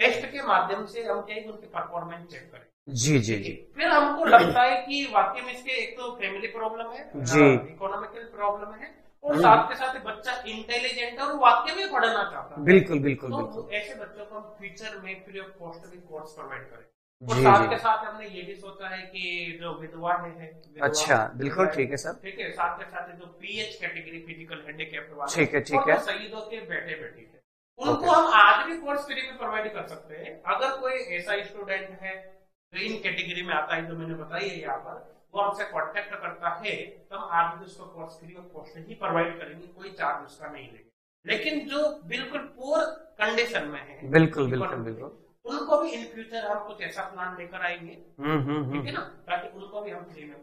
टेस्ट के माध्यम से हम क्या है उनके परफॉर्मेंस चेक करें। जी जी जी, फिर हमको लगता है कि वाकई में इसके एक तो फैमिली प्रॉब्लम है, जी इकोनॉमिकल प्रॉब्लम है, और साथ के साथ बच्चा इंटेलिजेंट है और वाकई में पढ़ना चाहता है। बिल्कुल बिल्कुल, तो बिल्कुल। ऐसे बच्चों को हम फ्यूचर में फ्री ऑफ कॉस्ट भी कोर्स प्रोवाइड करें। और साथ के साथ हमने ये भी सोचा है कि जो विधवा है, अच्छा बिल्कुल ठीक है सर, ठीक है, साथ के साथ जो पीएच कैटेगरी फिजिकल हैंडीकैप्ड वाले, ठीक है ठीक है, शहीदों के बेटे बेटी है, उनको हम आज भी कोर्स फ्री में प्रोवाइड कर सकते हैं। अगर कोई ऐसा स्टूडेंट है जो इन कैटेगरी में आता है जो मैंने बताई है यहाँ पर, वो हमसे कांटेक्ट करता है तो हम आज भी उसको कोर्स फ्री और कोर्स ही प्रोवाइड करेंगे, कोई चार्ज उसका नहीं लेंगे। लेकिन जो बिल्कुल पुअर कंडीशन में है, बिल्कुल बिल्कुल बिल्कुल, उनको भी इन फ्यूचर हम कुछ ऐसा प्लान लेकर आएंगे, ठीक है ना, ताकि उनको भी हम फ्री में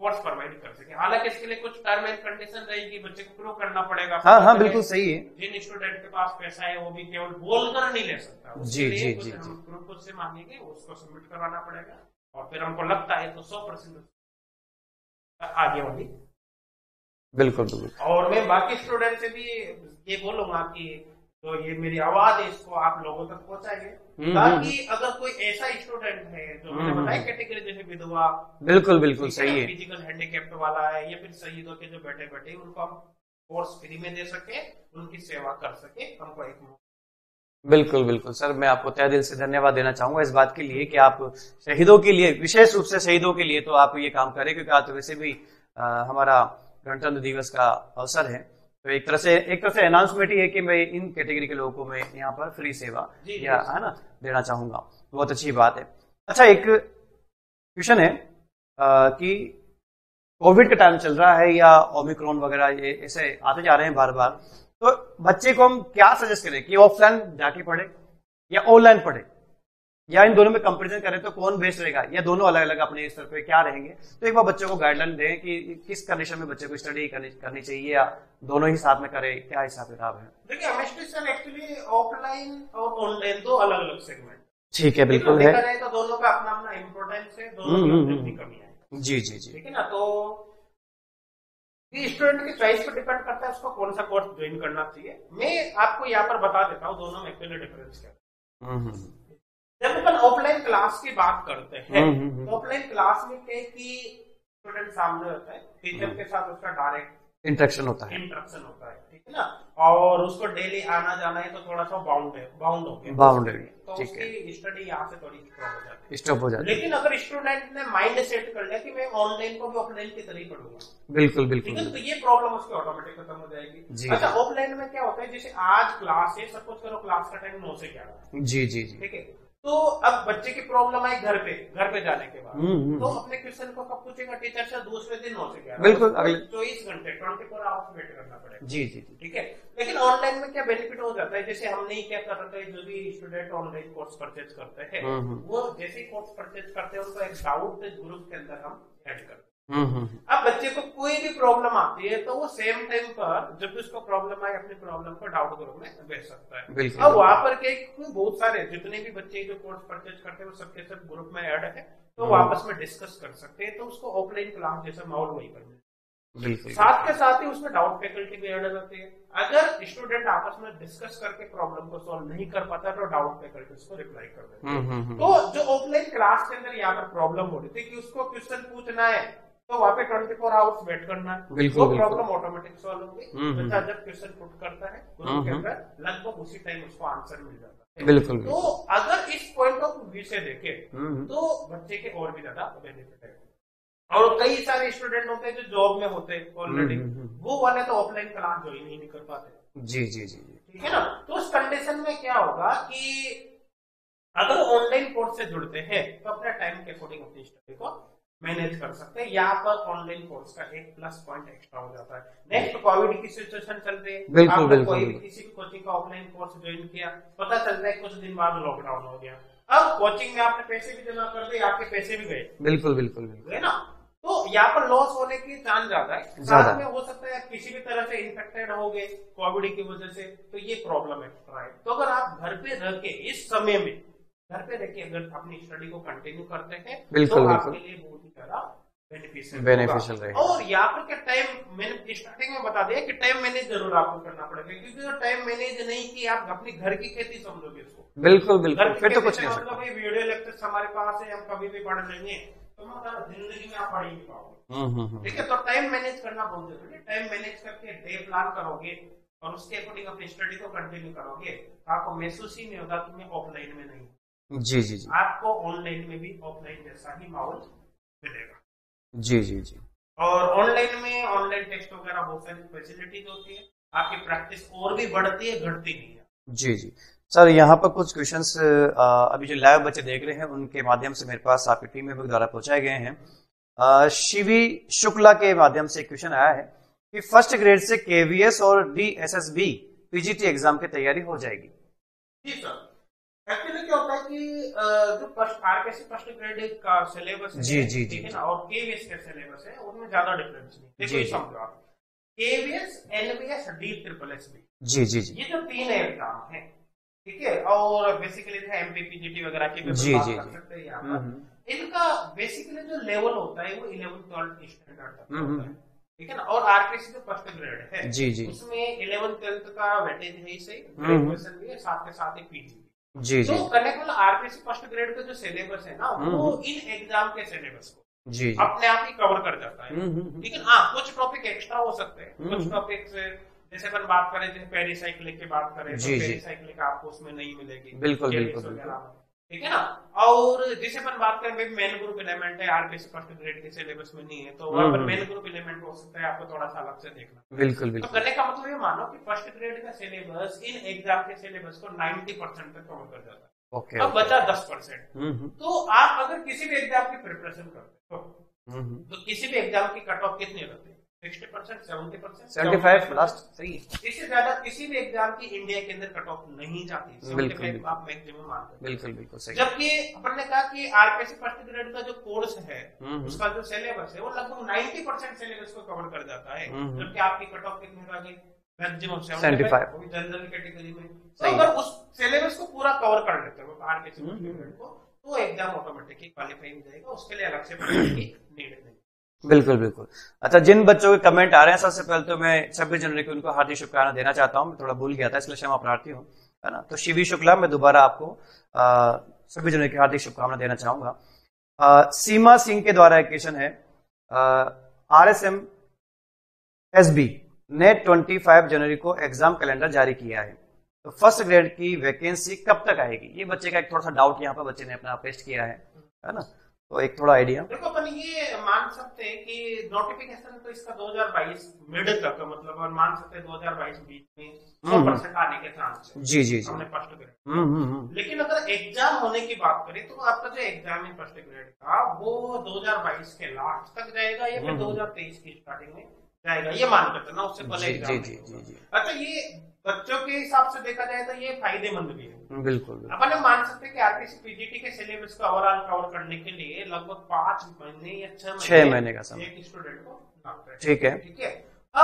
कोर्स प्रोवाइड कर सके। हालांकि इसके लिए कुछ टर्म एंड कंडीशन रहेगी, बच्चे को प्रूव करना पड़ेगा। हाँ हाँ बिल्कुल सही है, जिन स्टूडेंट के पास पैसा है वो भी केवल बोलकर नहीं ले सकता, जी जी जी, हम प्रूफ खुद से मांगेंगे, उसको सबमिट करवाना पड़ेगा, और फिर हमको लगता है तो 100% आगे होगी। बिल्कुल बिल्कुल, और मैं बाकी स्टूडेंट से भी ये बोलूंगा कि तो ये मेरी आवाज है, इसको आप लोगों तक पहुंचाएंगे, ताकि अगर कोई ऐसा स्टूडेंट है जो मैंने बताया कैटेगरी जैसे विधवा, बिल्कुल बिल्कुल सही है, फिजिकल हैंडीकैप्ड वाला है, या फिर शहीदों के जो बेटे बेटे, उनको हम कोर्स फ्री में दे सके, उनकी सेवा कर सके, हमको एक। बिल्कुल बिल्कुल सर, मैं आपको तहे दिल से धन्यवाद देना चाहूंगा इस बात के लिए कि आप शहीदों के लिए, विशेष रूप से शहीदों के लिए तो आप ये काम करें, क्योंकि आज वैसे भी हमारा गणतंत्र दिवस का अवसर है, तो एक तरह से अनाउंसमेंट ही है कि मैं इन कैटेगरी के लोगों को मैं यहाँ पर फ्री सेवा या है ना देना चाहूंगा। बहुत अच्छी बात है। अच्छा, एक क्वेश्चन है कि कोविड का टाइम चल रहा है या ओमिक्रॉन वगैरह ये ऐसे आते जा रहे हैं बार बार, तो बच्चे को हम क्या सजेस्ट करें कि ऑफलाइन जाके पढ़े या ऑनलाइन पढ़े या इन दोनों में कंपेरिजन करें तो कौन बेस्ट रहेगा या दोनों अलग अलग अपने स्तर पे क्या रहेंगे। तो एक बार बच्चों को गाइडलाइन दें कि किस कंडीशन में बच्चे को स्टडी करनी चाहिए या दोनों ही साथ में करें, क्या हिसाब किताब है। देखिए हमेशा सर एक्चुअली ऑफलाइन और ऑनलाइन दो अलग अलग सेगमेंट, ठीक है, बिल्कुल है, तो दोनों का अपना अपना इम्पोर्टेंस है, दोनों की कमी है, जी जी जी, ठीक है ना। तो स्टूडेंट की चॉइस पर डिपेंड करता है उसको कौन सा कोर्स ज्वाइन करना चाहिए। मैं आपको यहाँ पर बता देता हूँ दोनों में एक्चुअली डिफरेंस क्या है। जब अपन ऑफलाइन क्लास की बात करते हैं, ऑफलाइन क्लास में क्या है कि स्टूडेंट सामने होता है, टीचर के साथ उसका डायरेक्ट इंटरेक्शन होता है, ठीक है ना, और उसको डेली आना जाना है, तो थोड़ा सा बाउंड हो गया, तो उसकी स्टडी यहाँ से थोड़ी स्टॉप हो जाती है। लेकिन अगर स्टूडेंट ने माइंड सेट कर लिया कि मैं ऑनलाइन को भी ऑफलाइन की तरह ही पढ़ूंगा, बिल्कुल बिल्कुल, तो ये प्रॉब्लम उसकी ऑटोमेटिक खत्म हो जाएगी। अच्छा, ऑफलाइन में क्या होता है, जैसे आज क्लास है, सपोज करो क्लास का टाइम 9 से 11, जी जी जी, ठीक है, तो अब बच्चे की प्रॉब्लम आई घर पे जाने के बाद, तो अपने क्वेश्चन को कब पूछेगा टीचर से, दूसरे दिन 9 से 11, बिल्कुल 24 घंटे 24 आवर्स वेट करना पड़ेगा, जी जी, ठीक है। लेकिन ऑनलाइन में क्या बेनिफिट हो जाता है, जैसे हमने क्या कर रखा है, जो भी स्टूडेंट ऑनलाइन कोर्स परचेज करते हैं वो जैसे कोर्स परचेज करते हैं उनको एक डाउट ग्रुप के अंदर हम ऐड करते हैं। अब बच्चे को कोई भी प्रॉब्लम आती है तो वो सेम टाइम पर जब भी उसको प्रॉब्लम आए अपनी प्रॉब्लम को डाउट ग्रुप में भेज सकता है। अब वहाँ पर के बहुत सारे जितने भी बच्चे जो कोर्स परचेज करते हैं वो सबके सब ग्रुप में ऐड है, तो वो आपस में डिस्कस कर सकते हैं, तो उसको ऑफलाइन क्लास जैसा माहौल वही पर मिलता है। साथ के साथ ही उसमें डाउट फैकल्टी भी ऐड हो जाती है, अगर स्टूडेंट आपस में डिस्कस करके प्रॉब्लम को सॉल्व नहीं कर पाता तो डाउट फैकल्टी उसको रिप्लाई कर देते हैं। तो जो ऑफलाइन क्लास के अंदर यहाँ पर प्रॉब्लम हो रही थी कि उसको क्वेश्चन पूछना है तो वहाँ पे 24 आवर्स वेट करना, वो प्रॉब्लम ऑटोमेटिक सॉल्व होगी। बच्चा जब क्वेश्चन पुट करता है उसके अंदर लगभग उसी टाइम उसको आंसर मिल जाता है, बिल्कुल। तो अगर इस पॉइंट ऑफ व्यू से देखे तो बच्चे के और भी ज्यादा बेनिफिट है। और कई सारे स्टूडेंट होते हैं जो जॉब में होते हैं ऑलरेडी, वो वाले तो ऑफलाइन क्लास ज्वाइन ही नहीं कर पाते, जी जी जी, ठीक है ना। तो उस कंडीशन में क्या होगा कि अगर ऑनलाइन कोर्स से जुड़ते हैं तो अपने टाइम के अकॉर्डिंग अपनी स्टडी को मैनेज कर सकते हैं। यहाँ पर ऑनलाइन कोर्स का एक प्लस पॉइंट एक्स्ट्रा हो जाता है। नेक्स्ट कोविड की सिचुएशन चल रही है, आपने कोई भी किसी भी कोचिंग का ऑफलाइन कोर्स ज्वाइन किया, पता चल रहा है कुछ दिन बाद लॉकडाउन हो गया, अब कोचिंग में आपने पैसे भी जमा कर दिए, आपके पैसे भी गए, बिल्कुल बिल्कुल बिल्कुल, है ना। तो यहाँ पर लॉस होने की चांस ज्यादा है, साथ में हो सकता है किसी भी तरह से इन्फेक्टेड हो गए कोविड की वजह से, तो ये प्रॉब्लम एक्स्ट्रा है। तो अगर आप घर पे रह के इस समय में घर पे देखिए अगर अपनी स्टडी को कंटिन्यू करते हैं बिल्कुल, तो आपके लिए बहुत ही ज्यादा बेनिफिशियल रहेगा। और यहाँ पर टाइम मैंने स्टार्टिंग में बता दिया कि टाइम मैनेज जरूर आपको करना पड़ेगा, क्योंकि जो टाइम मैनेज नहीं कि आप अपने घर की खेती समझोगे उसको, बिल्कुल बिल्कुल, फिर तो कुछ नहीं मतलब वीडियो लेक्चर्स हमारे पास है, हम कभी भी पढ़ लेंगे, तो मतलब जिंदगी में आप पढ़ ही नहीं पाओगे, ठीक है। तो टाइम मैनेज करना बहुत जरूरी है, टाइम मैनेज करके डे प्लान करोगे और उसके अकॉर्डिंग अपनी स्टडी को कंटिन्यू करोगे, आपको महसूस ही नहीं होगा कि मैं ऑफलाइन में नहीं, जी जी जी, आपको ऑनलाइन में भी ऑफलाइन जैसा ही माहौल मिलेगा, जी जी जी। और ऑनलाइन में ऑनलाइन टेस्ट वगैरह बहुत सारी फैसिलिटीज होती है, आपकी प्रैक्टिस और भी बढ़ती है, घटती नहीं है, जी जी। सर यहाँ पर कुछ क्वेश्चंस अभी जो लाइव बच्चे देख रहे हैं उनके माध्यम से मेरे पास आपकी टीम मेंबर द्वारा पहुंचाए गए हैं। शिवी शुक्ला के माध्यम से क्वेश्चन आया है कि फर्स्ट ग्रेड से केवीएस और डीएसएसबी पीजीटी एग्जाम की तैयारी हो जाएगी। जी सर, एक्चुअली क्या होता है कि जो आरपीएससी फर्स्ट ग्रेड का सिलेबस है, जी जी जी, और केवीएस का सिलेबस है, उनमें ज्यादा डिफरेंस नहीं, देखो ये समझो आप, केवीएस एनवीएस DSSSB, जी जी जी, ये जो तीन एग्जाम है, ठीक है, और बेसिकली एमपी पीजीटी वगैरह के भी बात कर सकते हैं यहाँ पर। इनका बेसिकली जो लेवल होता है वो 11th-12th स्टैंडर्ड तक होता है, ठीक है ना। और आरपीएससी जो फर्स्ट ग्रेड है जी जी, उसमें 11th-12th का वेटेज है ही सही, ग्रेजुएशन भी है, साथ के साथ ही पीजी जी जी। तो आरपीएससी फर्स्ट ग्रेड का जो सिलेबस है ना वो इन एग्जाम के सिलेबस को जी अपने आप ही कवर कर जाता है, ठीक है। हाँ, कुछ टॉपिक एक्स्ट्रा हो सकते हैं, कुछ टॉपिक्स जैसे अपन बात करें, जैसे पेरीसाइक्लिक की बात करें तो पेरीसाइक्लिक आपको उसमें नहीं मिलेगी, बिल्कुल बिल्कुल, ठीक है ना। और जैसे अपन बात करें मेन ग्रुप एलिमेंट है, आरपीएससी फर्स्ट ग्रेड के सिलेबस में नहीं है, तो वहाँ पर मेन ग्रुप एलिमेंट हो सकता है, आपको थोड़ा सा अलग से देखना, बिल्कुल बिल्कुल। तो करने का मतलब ये मानो कि फर्स्ट ग्रेड का सिलेबस इन एग्जाम के सिलेबस को 90% तक कवर कर जाता है, अब बचा 10%। तो आप अगर किसी भी एग्जाम की प्रिपरेशन करते हो तो किसी भी एग्जाम की कट ऑफ कितने होते हैं? 60%, 70%, 75 लास्ट 3। इससे ज्यादा किसी भी एग्जाम की इंडिया के अंदर कट ऑफ नहीं जाती। बिल्कुल आप मैक्सिमम मानते हैं। बिल्कुल बिल्कुल सही। जबकि अपन ने कहा कि आरपीएससी फर्स्ट ग्रेड का जो कोर्स है उसका जो सिलेबस है वो लगभग 90% सिलेबस को कवर कर जाता है, जबकि आपकी कट ऑफ कितने होगी? मैक्सिमम 75, वो भी जनरल कैटेगरी में। तो अगर उस सिलेबस को पूरा कवर कर लेते हो आरपीएससी फर्स्ट ग्रेड को, तो एग्जाम ऑटोमेटिकली क्वालिफाई हो जाएगा, उसके लिए अलग से पढ़ने की नीड नहीं। बिल्कुल बिल्कुल। अच्छा, जिन बच्चों के कमेंट आ रहे हैं सबसे पहले तो मैं 26 जनवरी को उनको हार्दिक शुभकामनाएं देना चाहता हूं। मैं थोड़ा भूल गया था, इसलिए क्षमा प्रार्थी हूं, है ना। तो शिवी शुक्ला, मैं दोबारा आपको 26 जनवरी की हार्दिक शुभकामनाएं देना चाहूंगा। सीमा सिंह के द्वारा एक क्वेश्चन है, RSMSB ने 25 जनवरी को एग्जाम कैलेंडर जारी किया है, तो फर्स्ट ग्रेड की वैकेंसी कब तक आएगी? ये बच्चे का एक थोड़ा सा डाउट यहाँ पर बच्चे ने अपना पेस्ट किया है ना। तो एक थोड़ा आइडिया देखो, अपन ये मान सकते हैं कि नोटिफिकेशन तो इसका 2022 मिड तक, मतलब और मान सकते हैं 2022 बीच में 100% आने के चांस है। जी जी, हमने फर्स्ट ग्रेड। लेकिन अगर एग्जाम होने की बात करें तो आपका जो एग्जाम है फर्स्ट ग्रेड का वो 2022 के लास्ट तक जाएगा या फिर 2023 की स्टार्टिंग में जाएगा, ये मान करते ना, उससे पहले एग्जाम। अच्छा, ये बच्चों के हिसाब से देखा जाए तो ये फायदेमंद भी है। बिल्कुल, अपन हम मान सकते हैं कि आरपीएससी पीजीटी के सिलेबस का ओवरऑल कवर करने के लिए लगभग 5 महीने या 6 महीने का समय एक स्टूडेंट को। ठीक है, ठीक है।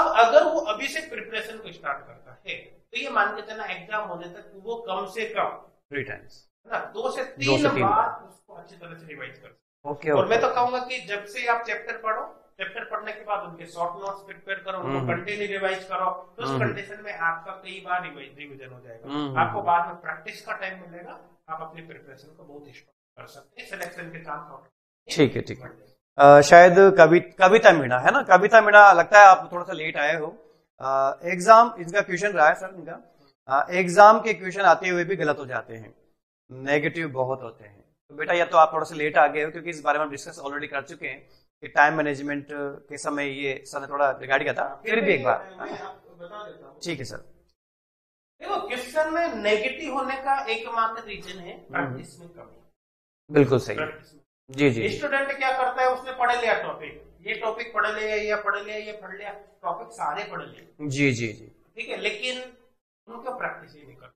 अब अगर वो अभी से प्रिपरेशन को स्टार्ट करता है तो ये मान के चलना एग्जाम होने तक वो कम से कम 3 टाइम्स, है ना, 2 से 3 बार उसको अच्छी तरह से रिवाइज कर सकते। ओके। और मैं तो कहूंगा कि जब से आप चैप्टर पढ़ो, चैप्टर पढ़ने के बाद उनके शॉर्ट नोट्स प्रिपेयर करो, उनको कंटिन्यू रिवाइज करो, तो उस कंडीशन में आपका कई बार रिविजन हो जाएगा, आपको बाद में प्रैक्टिस का टाइम मिलेगा, आप अपने प्रिपरेशन को बहुत स्ट्रॉन्ग कर सकते हैं, सिलेक्शन के काम का। ठीक है, ठीक है। शायद कविता मीणा, है ना, कविता मीणा, लगता है आप थोड़ा सा लेट आए हो। एग्जाम इनका क्वेश्चन रहा है सर, इनका एग्जाम के क्वेश्चन आते हुए भी गलत हो जाते हैं, नेगेटिव बहुत होते हैं। तो बेटा या तो आप थोड़ा सा लेट आ गए हो, क्योंकि इस बारे में हम डिस्कस ऑलरेडी कर चुके हैं कि टाइम मैनेजमेंट के समय ये सर थोड़ा बिगाड़ गया था, फिर भी एक बार। ठीक है सर। देखो, क्वेश्चन में नेगेटिव होने का एकमात्र रीजन है प्रैक्टिस में कमी। बिल्कुल सही। जी जी, स्टूडेंट क्या करता है, उसने पढ़ लिया टॉपिक, ये टॉपिक पढ़ लिया या पढ़ लिया या पढ़ लिया, टॉपिक सारे पढ़ लिए। जी जी जी, ठीक है, लेकिन उनको प्रैक्टिस ही नहीं करते।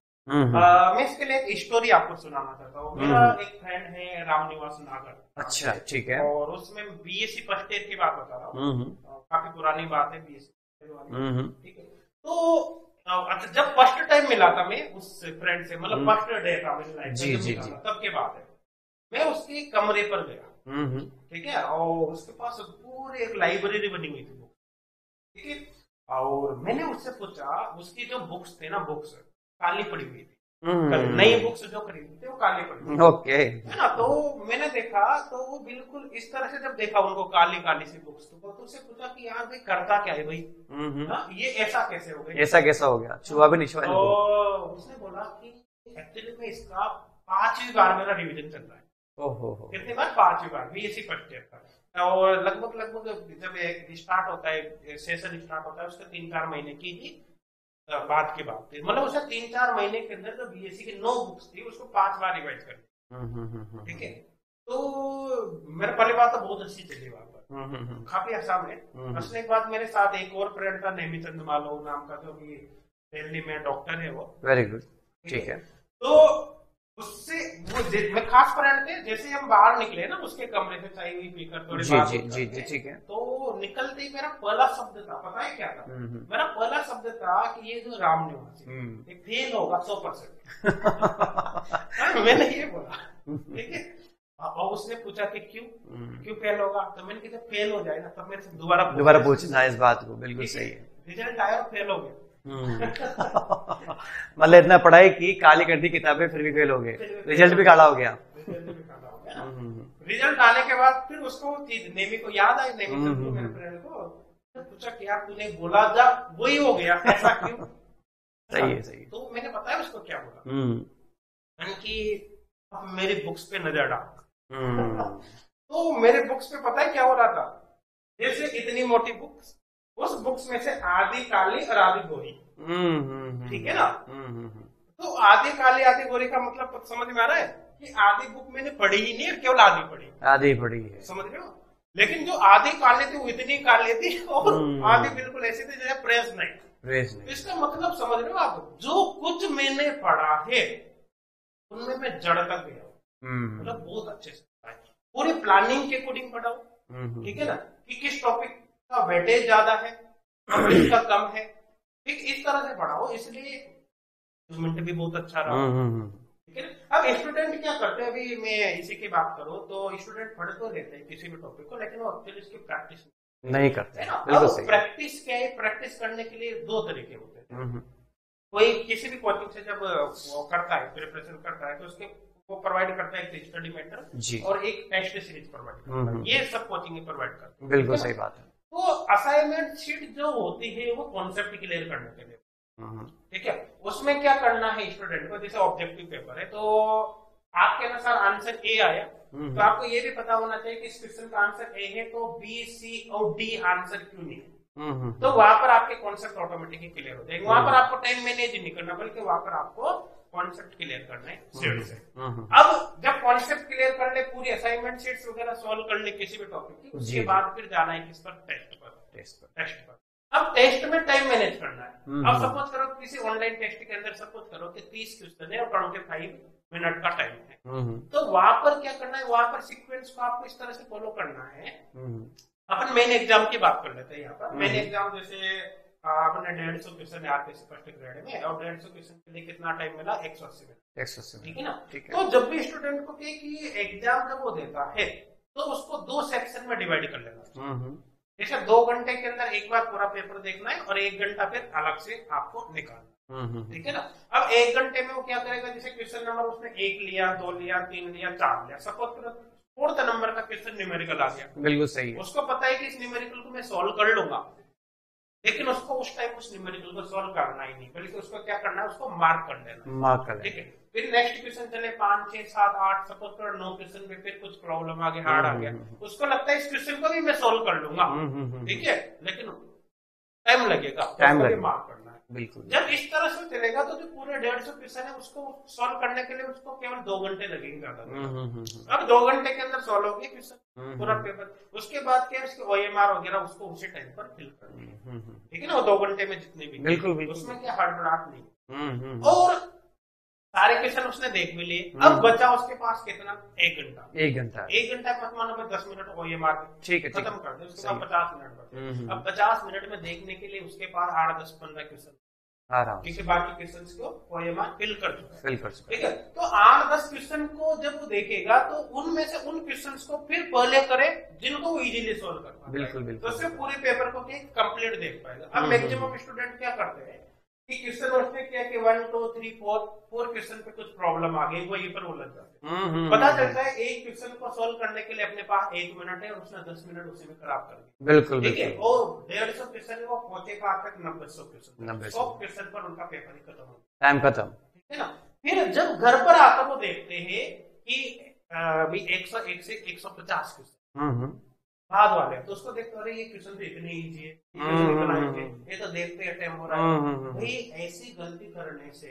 मैं इसके लिए एक स्टोरी आपको सुनाना चाहता हूँ। मेरा एक फ्रेंड है रामनिवास नागर। अच्छा, ठीक है। और उसमें बीएससी फर्स्ट ईयर की बात बता रहा हूँ, काफी पुरानी बात है बीएससी वाली, ठीक है। तो अच्छा, जब फर्स्ट टाइम मिला था मैं उस फ्रेंड से, मतलब फर्स्ट डे था मेरी लाइफ में, तब की बात है। मैं उसके कमरे पर गया, ठीक है, और उसके पास पूरी एक लाइब्रेरी बनी हुई थी, ठीक है। और मैंने उससे पूछा, उसकी जो बुक्स थे ना, बुक्स काली पड़ी हुई थी, नई बुक्स जो खरीदते थे वो काली पड़ी हुई थी। ओके, है ना। तो मैंने देखा तो वो बिल्कुल इस तरह से, जब देखा उनको काली काली सी बुक्स, तो उससे पूछा कि यार भाई करता क्या है भाई, ना ये ऐसा कैसे हो गया, ऐसा कैसा हो गया, छुआ भी नहीं। तो उसने बोला कि एक्चुअली में इसका 5वीं बार मेरा रिविजन चल रहा है। ओहो, कितनी बार? 5वीं बार, बीएससी फर्स्ट ईयर का। और लगभग लगभग जब स्टार्ट होता है, सेशन स्टार्ट होता है उसके 3-4 महीने की ही बात की बात थी, मतलब उसने 3-4 महीने के अंदर जो बीएससी की 9 बुक्स थी उसको 5 बार रिवाइज कर, ठीक है। तो मेरे पहली बात तो बहुत अच्छी चली बात, काफी आसान है। उसने एक बात, मेरे साथ एक और फ्रेंड था नेमी चंद्रमालो नाम का, जो कि दिल्ली में डॉक्टर है वो। वेरी गुड, ठीक है। तो उससे वो मैं खास फ्रेंड थे, जैसे हम बाहर निकले ना उसके कमरे से, चाय हुई पीकर थोड़ी बात, ठीक है। तो निकलते ही मेरा पहला शब्द था, पता है क्या था? मेरा पहला शब्द था कि ये जो रामनिवासी ये फेल होगा 100%। मैंने ये बोला, ठीक है। और उसने पूछा कि क्यों फेल होगा? तो मैंने कहा जब फेल हो जाए ना तब मेरे से दोबारा पूछना इस बात को। बिल्कुल सही है। रिजल्ट आया और फेल हो गया, मतलब इतना पढ़ाई की, काली कर दी किताबें, फिर भी फेल हो गए, रिजल्ट भी काला हो गया। रिजल्ट आने के बाद फिर उसको नेमी को याद आई, नेमी को पूछा कि यार तूने बोला जा वही हो गया, ऐसा क्यों? सही है, सही। तो मैंने पता है उसको क्या बोला, यानी कि अब मेरी बुक्स पे नजर डाल। तो मेरे बुक्स पे पता है क्या हो रहा था, जैसे इतनी मोटी बुक्स, उस बुक्स में से आधी काली और आधी गोरी, ठीक है ना। तो आधी काली आधी गोरी का मतलब समझ में आ रहा है कि आधी बुक मैंने पढ़ी ही नहीं, केवल आधी पढ़ी है, समझ रहे हो। लेकिन जो आधे काले थे वो इतने काले थे और आधे बिल्कुल ऐसे थे जैसे प्रेस नहीं। तो इसका मतलब समझ रहे हो आप, जो कुछ मैंने पढ़ा है उनमें मैं जड़ तक गया हूँ, मतलब बहुत अच्छे से पूरे प्लानिंग के अकॉर्डिंग पढ़ा हूँ, ठीक है ना, कि किस टॉपिक का वेटेज ज्यादा है किसका कम है, ठीक इस तरह से पढ़ा हो, इसलिए जजमेंट भी बहुत अच्छा रहा, ठीक है। अब स्टूडेंट क्या करते हैं, अभी मैं इसी की बात करूं तो स्टूडेंट पढ़ तो लेते हैं किसी भी टॉपिक को, लेकिन वो एक्चुअली इसकी प्रैक्टिस नहीं करते हैं। प्रैक्टिस क्या है, प्रैक्टिस करने के लिए दो तरीके होते हैं। कोई किसी भी कोचिंग से जब करता है प्रिपरेशन करता है तो उसके वो प्रोवाइड करता है एक स्टडी मेटर और एक टेस्ट सीरीज प्रोवाइड करता है, ये सब कोचिंग प्रोवाइड करता है। बिल्कुल सही बात है। तो असाइनमेंट शीट जो होती है वो कॉन्सेप्ट क्लियर करने के लिए, ठीक है, उसमें क्या करना है स्टूडेंट को, जैसे ऑब्जेक्टिव पेपर है तो आपके अनुसार आंसर ए आया तो आपको ये भी पता होना चाहिए कि इस क्वेश्चन का आंसर ए है तो बी सी और डी आंसर क्यों नहीं है, तो वहां पर आपके कॉन्सेप्ट ऑटोमेटिकली क्लियर हो जाएंगे। वहां पर आपको टाइम मैनेज नहीं करना बल्कि वहां पर आपको कॉन्सेप्ट क्लियर करना है सीट से। अब जब कॉन्सेप्ट क्लियर कर ले पूरी असाइनमेंट शीट्स वगैरह सॉल्व कर ले किसी भी टॉपिक की, उसके बाद फिर जाना है किस पर, टेस्ट पर। अब टेस्ट में टाइम मैनेज करना है। अब सपोज करो किसी ऑनलाइन टेस्ट के अंदर सपोज करो कि 30 क्वेश्चन है और 25 मिनट का टाइम है, तो वहां पर क्या करना है, वहां पर सीक्वेंस को आपको इस तरह से फॉलो करना है। अपन मेन एग्जाम की बात कर लेते हैं। यहाँ पर मेन एग्जाम जैसे आपने 150 क्वेश्चन आरपीएससी फर्स्ट ग्रेड में और 150 क्वेश्चन के लिए कितना टाइम मिला, 180 मिनट, ठीक है ना। तो जब भी स्टूडेंट को एग्जाम जब वो देता है तो उसको दो सेक्शन में डिवाइड कर लेना है। जैसे 2 घंटे के अंदर एक बार पूरा पेपर देखना है और 1 घंटा फिर अलग से आपको निकालना है, ठीक है ना। अब 1 घंटे में वो क्या करेगा, जैसे क्वेश्चन नंबर उसने 1 लिया 2 लिया 3 लिया 4 लिया, सपोज करो 4 नंबर का क्वेश्चन न्यूमेरिकल आ गया, बिल्कुल सही है, उसको पता है कि इस न्यूमेरिकल को मैं सॉल्व कर लूंगा, लेकिन उसको उस टाइम उस न्यूमेरिकल को सॉल्व करना ही नहीं बल्कि उसको क्या करना है, उसको मार्क कर लेना, मार्क कर, ठीक है। फिर नेक्स्ट क्वेश्चन चले 5 6 7 8, सपोज करो 9 क्वेश्चन में फिर कुछ प्रॉब्लम आ गया, हार्ड आ गया, उसको लगता है इस क्वेश्चन को भी मैं सॉल्व कर लूंगा, ठीक है, लेकिन टाइम लगेगा, टाइम लगेगा, मार्क करना है, बिल्कुल। जब इस तरह से चलेगा तो जो पूरे 150 क्वेश्चन है उसको सॉल्व करने के लिए उसको केवल 2 घंटे लगेंगे। अब 2 घंटे के अंदर सॉल्व होगी क्वेश्चन पूरा पेपर, उसके बाद क्या उसके OMR वगैरह उसको उसी टाइम पर फिल करना, ठीक है ना, वो 2 घंटे में जितने भी, बिल्कुल उसमें क्या हड़बड़ाहट नहीं, और सारे क्वेश्चन उसने देख भी लिए। अब बचा उसके पास कितना, 1 घंटा मत मानो, 10 मिनट OMR खत्म कर दे, उसके बाद 50 मिनट। अब 50 मिनट में देखने के लिए उसके पास 8 10 15 क्वेश्चन, ठीक है, बाकी क्वेश्चंस को OMR फिल कर चुका, ठीक है। तो 8 10 क्वेश्चन को जब वो देखेगा तो उनमें से उन क्वेश्चन को फिर पहले करे जिनको वो इजिली सोल्व कर पाए, बिल्कुल, तो उससे पूरे पेपर को कम्प्लीट देख पाएगा। अब मैक्सिमम स्टूडेंट क्या करते हैं कि क्वेश्चन उसने क्या कि 1 2 3 4 क्वेश्चन पे कुछ प्रॉब्लम आ गई, वहीं पर उलझ जाते हैं। पता चलता है एक क्वेश्चन को सॉल्व करने के लिए अपने पास 1 मिनट है और उसने 10 मिनट उसी में खराब कर दिया, बिल्कुल, ठीक है। और 150 क्वेश्चन वो पहुंचे पास तक 900 क्वेश्चन पर उनका पेपर ही खत्म हो गया, टाइम खत्म, ठीक है ना। फिर जब घर पर आकर वो देखते हैं कि 101 से 150 क्वेश्चन बाद वाले, तो उसको देखते अरे ये क्वेश्चन तो इतने इजी है, ये तो देखते हैं टाइम हो रहा है भाई। ऐसी गलती करने से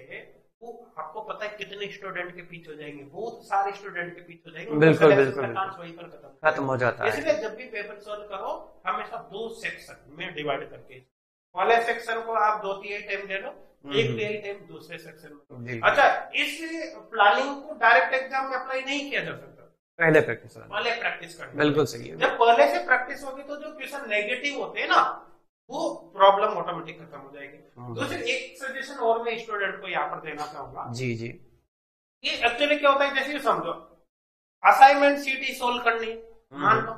वो आपको पता है कितने स्टूडेंट के पीछे हो जाएंगे, बहुत सारे स्टूडेंट के पीछे हो जाएंगे, बिल्कुल खत्म हो जाता है। इसलिए जब भी पेपर सॉल्व करो हमेशा 2 सेक्शन में डिवाइड करके, पहले सेक्शन को आप 2 टाइम दे दो, 1 टाइम दूसरे सेक्शन में। अच्छा, इस प्लानिंग को डायरेक्ट एग्जाम में अप्लाई नहीं किया जा सकता, पहले प्रैक्टिस करना, बिल्कुल सही है। जब पहले से प्रैक्टिस होगी तो जो क्वेश्चन नेगेटिव होते हैं ना वो प्रॉब्लम ऑटोमेटिक खत्म हो जाएगी। दूसरी एक सजेशन और मैं स्टूडेंट को यहाँ पर देना चाहूंगा, जी, ये एक्चुअली क्या होता है, जैसे समझो असाइनमेंट शीट ही सोल्व करनी, मान लो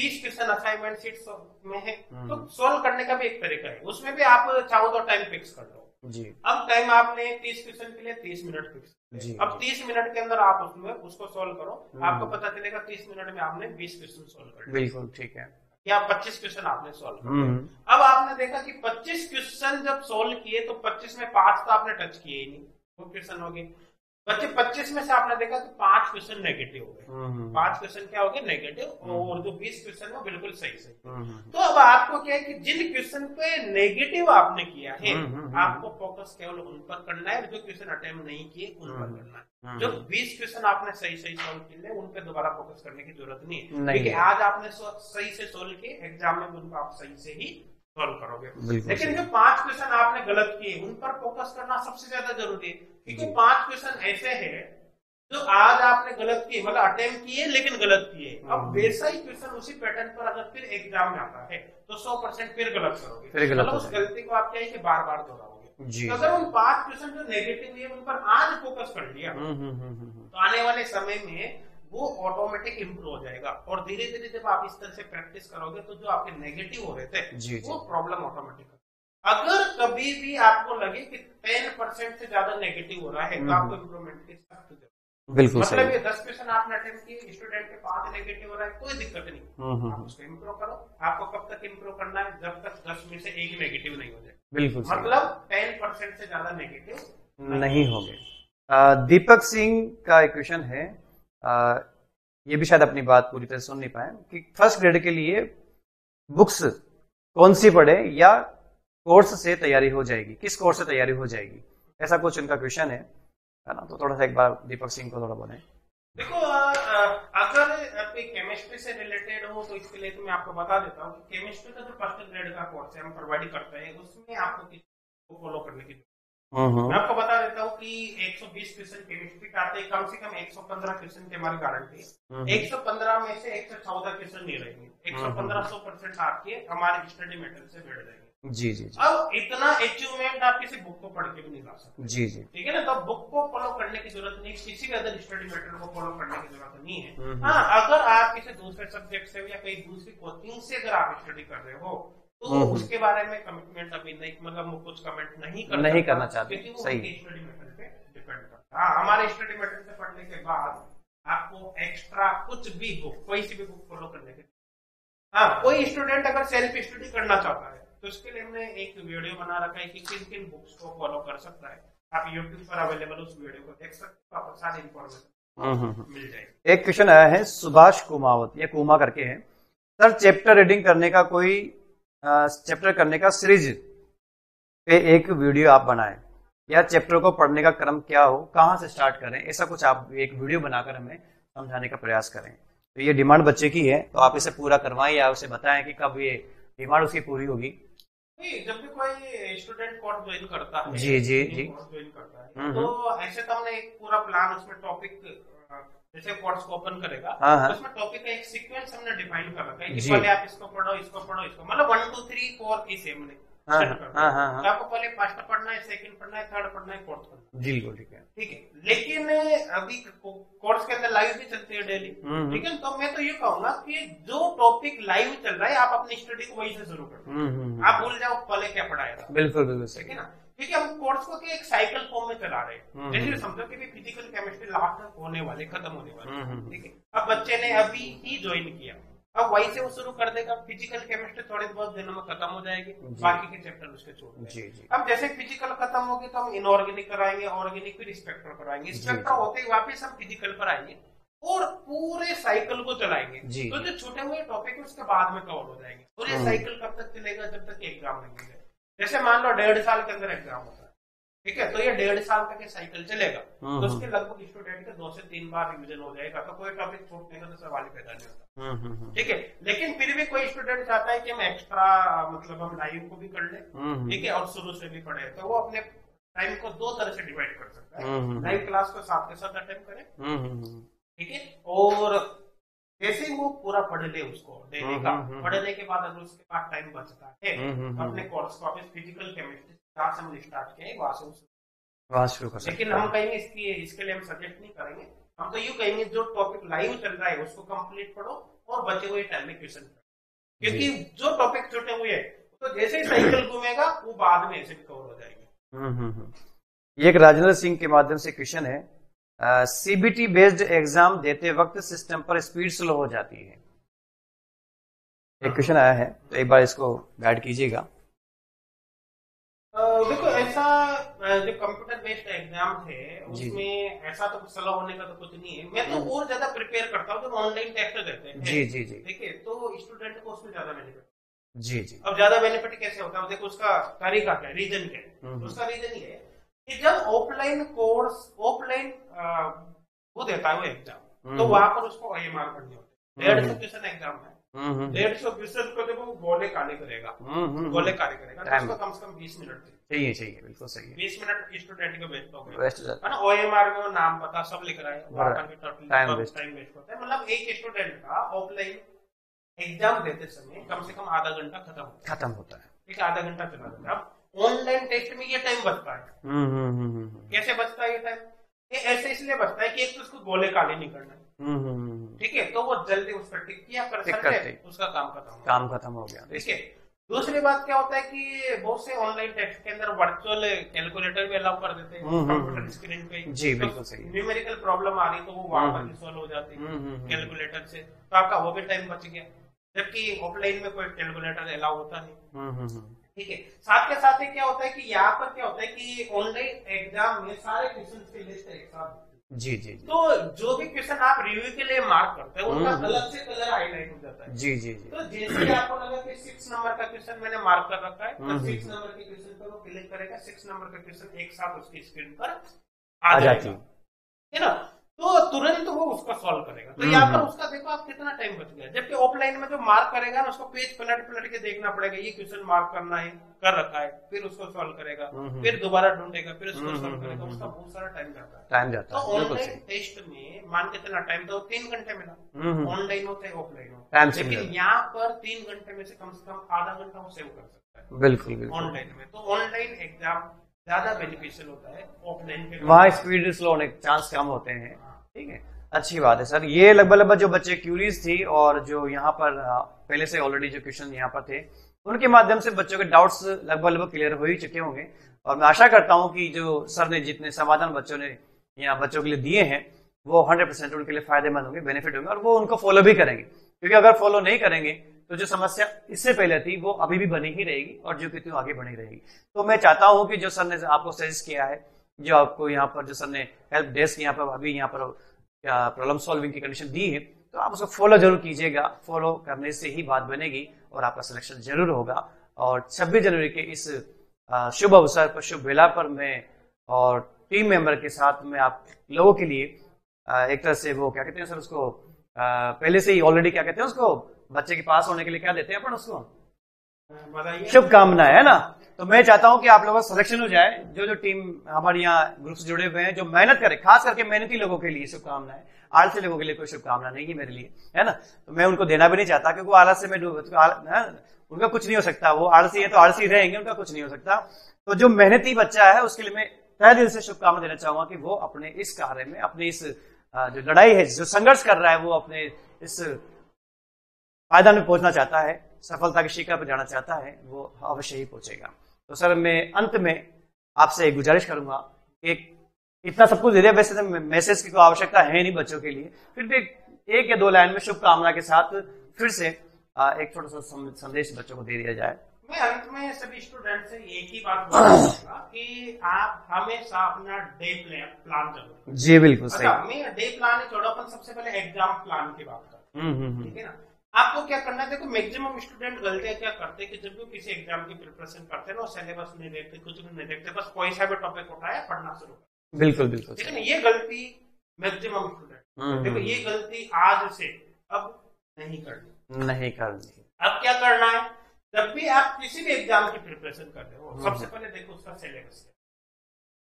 30 क्वेश्चन असाइनमेंट शीट में है, तो सोल्व करने का भी एक तरीका है, उसमें भी आप चाहो तो टाइम फिक्स कर लो जी। अब टाइम आपने 30 क्वेश्चन के लिए 30 मिनट फिक्स, अब 30 मिनट के अंदर आप उसमें उसको सोल्व करो, आपको पता चलेगा 30 मिनट में आपने 20 क्वेश्चन सोल्व कर लिया, बिल्कुल, ठीक है, या 25 क्वेश्चन आपने सोल्व कर लिया। अब आपने देखा कि 25 क्वेश्चन जब सोल्व किए तो 25 में 5 तो आपने टच किए ही नहीं, वो क्वेश्चन हो गए। बच्चे 25 में से आपने देखा कि 5 क्वेश्चन नेगेटिव हो गए, 5 क्वेश्चन क्या हो गए नेगेटिव, और जो 20 क्वेश्चन वो बिल्कुल सही सही। तो अब आपको क्या है कि जिन क्वेश्चन पे नेगेटिव आपने किया है आपको फोकस केवल उन पर करना है, जो क्वेश्चन अटेम्प्ट नहीं किए उन पर करना है। जो 20 क्वेश्चन आपने सही सही सोल्व किए उन पर दोबारा फोकस करने की जरूरत नहीं है, क्योंकि आज आपने सही से सोल्व किए, एग्जाम में उनको आप सही से ही सॉल्व करोगे। लेकिन जो 5 क्वेश्चन आपने गलत किए उन पर फोकस करना सबसे ज्यादा जरूरी है, क्योंकि 5 क्वेश्चन ऐसे हैं जो आज आपने गलत किए, मतलब अटेम्प्ट किए लेकिन गलत किए। अब वैसा ही क्वेश्चन उसी पैटर्न पर अगर फिर एग्जाम में आता है तो 100% फिर गलत करोगे, मतलब उस गलती को आप क्या है कि बार बार दोहराओगे। तो अगर उन 5 क्वेश्चन जो नेगेटिव है उन पर आज फोकस कर लिया तो आने वाले समय में वो ऑटोमेटिक इम्प्रूव हो जाएगा, और धीरे धीरे जब आप इस तरह से प्रैक्टिस करोगे तो जो आपके नेगेटिव हो रहे थे वो प्रॉब्लम ऑटोमेटिक। अगर कभी भी आपको लगे कि 10% से ज्यादा नेगेटिव हो रहा है तो आपको इम्प्रूवमेंट की सख्त जरूरत, बिल्कुल मतलब ये 10 क्वेश्चन आपने अटेम्प्ट किए, स्टूडेंट के 5 नेगेटिव हो रहा है, कोई दिक्कत नहीं, आप उसको इम्प्रूव करो। आपको कब तक इम्प्रूव करना है, जब तक 10 में से 1 नेगेटिव नहीं हो जाए, बिल्कुल मतलब 10% से ज्यादा नेगेटिव नहीं हो गए। दीपक सिंह का एक क्वेश्चन है, ये भी शायद अपनी बात पूरी तरह सुन नहीं पाए, कि फर्स्ट ग्रेड के लिए बुक्स कौन सी पढ़े या कोर्स से तैयारी हो जाएगी, किस कोर्स से तैयारी हो जाएगी, ऐसा कुछ उनका क्वेश्चन है ना। तो थोड़ा सा एक बार दीपक सिंह को थोड़ा बोले। देखो अगर कोई केमिस्ट्री से रिलेटेड हो तो इसके लिए तो मैं आपको बता देता हूँ कि केमिस्ट्री का जो फर्स्ट ग्रेड का कोर्स है हम प्रोवाइड करते हैं, उसमें आपको फॉलो करने की, मैं आपको बता देता हूँ कि 120 क्वेश्चन केमिस्ट्री का आते हैं, कम से कम 115 क्वेश्चन की हमारी गारंटी है, 115 में से 114 क्वेश्चन नहीं रहेंगे, 115% आपके हमारे स्टडी मेटेरियल से बैठ जाएंगे। जी जी अब इतना अचीवमेंट आप किसी बुक को पढ़ के भी नहीं ला सकते, जी जी ठीक है ना। तो बुक को फॉलो करने की जरूरत नहीं, किसी के अदर स्टडी मेटेरियल को फॉलो करने की जरूरत नहीं है। हाँ, अगर आप किसी दूसरे सब्जेक्ट से या कहीं दूसरी कोचिंग से अगर आप स्टडी कर रहे हो तो उसके बारे में कमिटमेंट अभी नहीं, मतलब कुछ कमेंट नहीं करना चाहते, क्योंकि वो स्टडी मेटेरियल पे डिपेंड करता है। हमारे स्टडी मेटेरियल से पढ़ने के बाद आपको एक्स्ट्रा कुछ भी बुक, कोई सी भी बुक फॉलो करने के, हाँ कोई स्टूडेंट अगर सेल्फ स्टडी करना चाहता है तो उसके लिए हमने एक वीडियो बना रखा है कि किन किन बुक्स को फॉलो कर सकता है, आप YouTube पर अवेलेबल उस वीडियो को देख सकते हो, आपको सारी इन्फॉर्मेशन मिल जाएगी। एक क्वेश्चन आया है सुभाष कुमावत या कुमा करके है, सर चैप्टर रीडिंग करने का कोई चैप्टर करने का सीरीज पे एक वीडियो आप बनाएं, या चैप्टर को पढ़ने का क्रम क्या हो, कहाँ से स्टार्ट करें, ऐसा कुछ आप एक वीडियो बनाकर हमें समझाने का प्रयास करें। तो ये डिमांड बच्चे की है, तो आप इसे पूरा करवाएं या उसे बताएं कि कब ये डिमांड उसकी पूरी होगी। जब भी कोई स्टूडेंट कोर्स ज्वाइन करता है, जी जी जी कोर्स ज्वाइन करता है, तो ऐसे तो हमने एक पूरा प्लान, उसमें टॉपिक जैसे कोर्स को ओपन करेगा तो उसमें टॉपिक का एक सीक्वेंस हमने डिफाइन कर रखा है कि पहले आप इसको पढ़ो, इसको पढ़ो, इसको, मतलब 1 2 3 4 इसे हमने सेट कर दिया। तो आपको पहले फर्स्ट पढ़ना है, सेकंड पढ़ना है, थर्ड पढ़ना है, फोर्थ पढ़ना है, बिल्कुल ठीक है ठीक है। लेकिन अभी कोर्स के अंदर लाइव भी चलती है डेली, ठीक है। तो मैं तो ये कहूंगा कि जो टॉपिक लाइव चल रहा है आप अपनी स्टडी को वहीं से शुरू करो, आप भूल जाओ पहले क्या पढ़ाया था, बिल्कुल बिल्कुल ठीक है ना, क्योंकि हम कोर्स को एक साइकिल फॉर्म में चला रहे हैं। जैसे समझो कि फिजिकल केमिस्ट्री लास्ट तक होने वाले, खत्म होने वाले, ठीक है। अब बच्चे ने अभी ही ज्वाइन किया, अब वहीं से वो शुरू कर देगा, फिजिकल केमिस्ट्री थोड़े बहुत दिनों में खत्म हो जाएगी, बाकी के चैप्टर उसके छोड़। अब जैसे फिजिकल खत्म होगी तो हम इनऑर्गेनिक कराएंगे, ऑर्गेनिक फिर स्पेक्ट्रम कराएंगे, स्पेक्ट्रम होते ही वापस हम फिजिकल पर आएंगे और पूरे साइकिल को चलाएंगे। तो जो छूटे हुए टॉपिक है उसके बाद में कवर हो जाएंगे। और ये साइकिल कब तक चलेगा, जब तक एग्जाम नहीं मिलेगा। जैसे मान लो 1.5 साल के अंदर एग्जाम होता है, ठीक है, तो ये 1.5 साल तक ये साइकिल चलेगा, तो उसके लगभग स्टूडेंट का 2 से 3 बार रिविजन हो जाएगा, तो कोई टॉपिक छूटने का तो सवाल ही पैदा नहीं होता, ठीक है। लेकिन फिर भी कोई स्टूडेंट चाहता है कि हम एक्स्ट्रा, मतलब हम लाइव को भी कर लें, ठीक है, और शुरू से भी पढ़े, तो वो अपने टाइम को 2 तरह से डिवाइड कर सकता है। लाइव क्लास को साथ के साथ अटेम्प्ट करें, ठीक है, और जैसे वो पूरा पढ़ ले, उसको डेली का पढ़ने के बाद अगर उसके पास टाइम बचता है अपने कोर्स को फिजिकल केमिस्ट्री से स्टार्ट किया वहां से। लेकिन हम कहेंगे इसके लिए हम सजेस्ट नहीं करेंगे, हम तो यूं कहेंगे जो टॉपिक लाइव चल रहा है उसको कंप्लीट पढ़ो और बचे हुए टाइम में क्वेश्चन करो, क्योंकि जो टॉपिक छूटे हुए हैं तो जैसे ही साइकिल घूमेगा वो बाद में ऐसे भी कवर हो जाएंगे। एक राजेंद्र सिंह के माध्यम से क्वेश्चन है, सीबीटी बेस्ड एग्जाम देते वक्त सिस्टम पर स्पीड स्लो हो जाती है। एक क्वेश्चन आया है, तो एक बार इसको गाइड कीजिएगा। देखो ऐसा जो कंप्यूटर बेस्ड एग्जाम है उसमें ऐसा तो सलाह होने का तो कुछ नहीं है। मैं तो और ज्यादा प्रिपेयर करता हूँ जो ऑनलाइन टेस्ट देते हैं। जी जी जी। देखिए तो स्टूडेंट को उसमें ज्यादा बेनिफिट। जी जी। अब ज्यादा बेनिफिट कैसे होता है, देखो उसका तरीका क्या है, रीजन क्या है। उसका रीजन ये है कि जब ऑफलाइन कोर्स ऑफलाइन वो देता है वो एग्जाम तो वहां पर उसको IMR करनी होती है। 150 क्वेश्चन एग्जाम है, 150 क्वेश्चन को देखो गोले काले करेगा तो उसको कम से कम 20 मिनट चाहिए। बिल्कुल सही है। 20 मिनट स्टूडेंट को वेस्ट होगा ना। OMR में वो नाम पता सब लिख रहा है, मतलब एक स्टूडेंट का ऑफलाइन एग्जाम देते समय कम से कम आधा घंटा खत्म होता है। ठीक है, आधा घंटा चला जाता है। अब ऑनलाइन टेस्ट में ये टाइम बचता है। कैसे बचता है ये टाइम? ये ऐसे इसलिए बचता है कि एक तो उसको गोले काले नहीं करना है। ठीक है, तो वो जल्दी उस पर टिक किया कर सकते हैं, उसका काम खत्म हो गया। ठीक है, दूसरी बात क्या होता है कि बहुत से ऑनलाइन टेस्ट के अंदर वर्चुअल कैलकुलेटर भी अलाउ कर देते हैं कंप्यूटर स्क्रीन पे। जी बिल्कुल सही। न्यूमेरिकल प्रॉब्लम आ रही है तो वो वहां पर सॉल्व हो जाती है कैलकुलेटर से, तो आपका वो भी टाइम बच गया, जबकि ऑफलाइन में कोई कैलकुलेटर अलाउ होता नहीं। ठीक है, साथ के साथ क्या होता है कि यहाँ पर क्या होता है कि ऑनलाइन एग्जाम में सारे क्वेश्चन की लिस्ट एक साथ। जी जी। तो जो भी क्वेश्चन आप रिव्यू के लिए मार्क करते हैं उनका अलग से कलर हाईलाइट हो जाता है। जी जी जी। तो जैसे आपको लगा कि 6 नंबर का क्वेश्चन मैंने मार्क कर रखा है तो 6 नंबर के क्वेश्चन पर वो क्लिक करेगा, 6 नंबर का क्वेश्चन एक साथ उसकी स्क्रीन पर आ जाएगा, है ना, तो तुरंत वो उसका सॉल्व करेगा। तो यहाँ पर उसका देखो आप कितना टाइम बच गया, जबकि ऑफलाइन में जो मार्क करेगा ना उसको पेज पलट के देखना पड़ेगा, ये क्वेश्चन मार्क करना है, कर रखा है, फिर उसको सॉल्व करेगा, फिर दोबारा ढूंढेगा, फिर उसको सॉल्व करेगा, उसका बहुत सारा टाइम जाता है। तो ऑनलाइन टेस्ट में मान के चलना टाइम तो 3 घंटे मिला, ऑनलाइन हो चाहे ऑफलाइन हो, लेकिन यहाँ पर 3 घंटे में से कम आधा घंटा वो सेव कर सकता है। बिल्कुल, ऑनलाइन में तो ऑनलाइन एग्जाम ज्यादा बेनिफिशियल होता है ऑफलाइन के, वहाँ स्पीड स्लो होने के चांस कम होते हैं। ठीक है, अच्छी बात है सर। ये लगभग जो बच्चे क्यूरीज थी और जो यहाँ पर पहले से ऑलरेडी जो क्वेश्चन यहाँ पर थे उनके माध्यम से बच्चों के डाउट्स लगभग क्लियर हो ही चुके होंगे, और मैं आशा करता हूँ कि जो सर ने जितने समाधान बच्चों ने यहाँ बच्चों के लिए दिए हैं वो 100% उनके लिए फायदेमंद होंगे, बेनिफिट होंगे, और वो उनको फॉलो भी करेंगे, क्योंकि अगर फॉलो नहीं करेंगे तो जो समस्या इससे पहले थी वो अभी भी बनी ही रहेगी और जो कितनी आगे बढ़ी रहेगी। तो मैं चाहता हूं कि जो सर ने आपको सजेस्ट किया है, जो आपको यहाँ पर जो सर ने हेल्प डेस्क यहाँ पर अभी यहाँ पर प्रॉब्लम सॉल्विंग की कंडीशन दी है, तो आप उसको फॉलो जरूर कीजिएगा। फॉलो करने से ही बात बनेगी और आपका सिलेक्शन जरूर होगा। और 26 जनवरी के इस शुभ अवसर पर, शुभ बेला पर मैं और टीम मेंबर के साथ में आप लोगों के लिए एक तरह से वो क्या कहते हैं सर उसको पहले से ही ऑलरेडी क्या कहते हैं उसको बच्चे के पास होने के लिए क्या देते हैं अपन उसको, शुभकामनाएं, है ना। तो मैं चाहता हूं कि आप लोगों का सिलेक्शन हो जाए, जो टीम हमारे यहाँ ग्रुप से जुड़े हुए हैं, जो मेहनत करे, खास करके मेहनती लोगों के लिए शुभकामनाएं। आलसी लोगों के लिए कोई शुभकामना नहीं है मेरे लिए, है ना, तो मैं उनको देना भी नहीं चाहता, क्योंकि आलस से मैं उनका कुछ नहीं हो सकता, वो आलसी है तो आलसी रहेंगे, उनका कुछ नहीं हो सकता। तो जो मेहनती बच्चा है उसके लिए मैं तहे दिल से शुभकामना देना चाहूंगा कि वो अपने इस कार्य में, अपने इस जो लड़ाई है, जो संघर्ष कर रहा है, वो अपने इस पायदान में पहुंचना चाहता है, सफलता की शिखर पर जाना चाहता है, वो अवश्य ही पहुंचेगा। तो सर मैं अंत में आपसे एक गुजारिश करूंगा, एक इतना सब कुछ दे दिया, वैसे तो मैसेज की कोई आवश्यकता है नहीं बच्चों के लिए, फिर भी एक या दो लाइन में शुभकामना के साथ फिर से एक छोटा सा संदेश बच्चों को दे दिया जाए। मैं अंत में सभी स्टूडेंट से एक ही बात बोलूंगा कि आप हमेशा अपना डे प्लान करो। जी बिल्कुल सही। मैं डे प्लान ही छोड़ो, अपन सबसे पहले एग्जाम प्लान की बात करते हैं। ठीक है ना, आपको क्या करना है, देखो मैक्सिमम स्टूडेंट गलतियां क्या करते हैं कि जब वो किसी एग्जाम की प्रिपरेशन करते हैं ना, सिलेबस नहीं देखते, कुछ भी नहीं देखते, बस कोई सा भी टॉपिक उठाया पढ़ना शुरू कर। बिल्कुल बिल्कुल। ठीक है ना, ये गलती मैक्सिमम स्टूडेंट, देखो ये गलती आज से अब नहीं करनी। अब क्या करना है, जब भी आप किसी भी एग्जाम की प्रिपरेशन कर रहे हो सबसे पहले देखो उसका सिलेबस।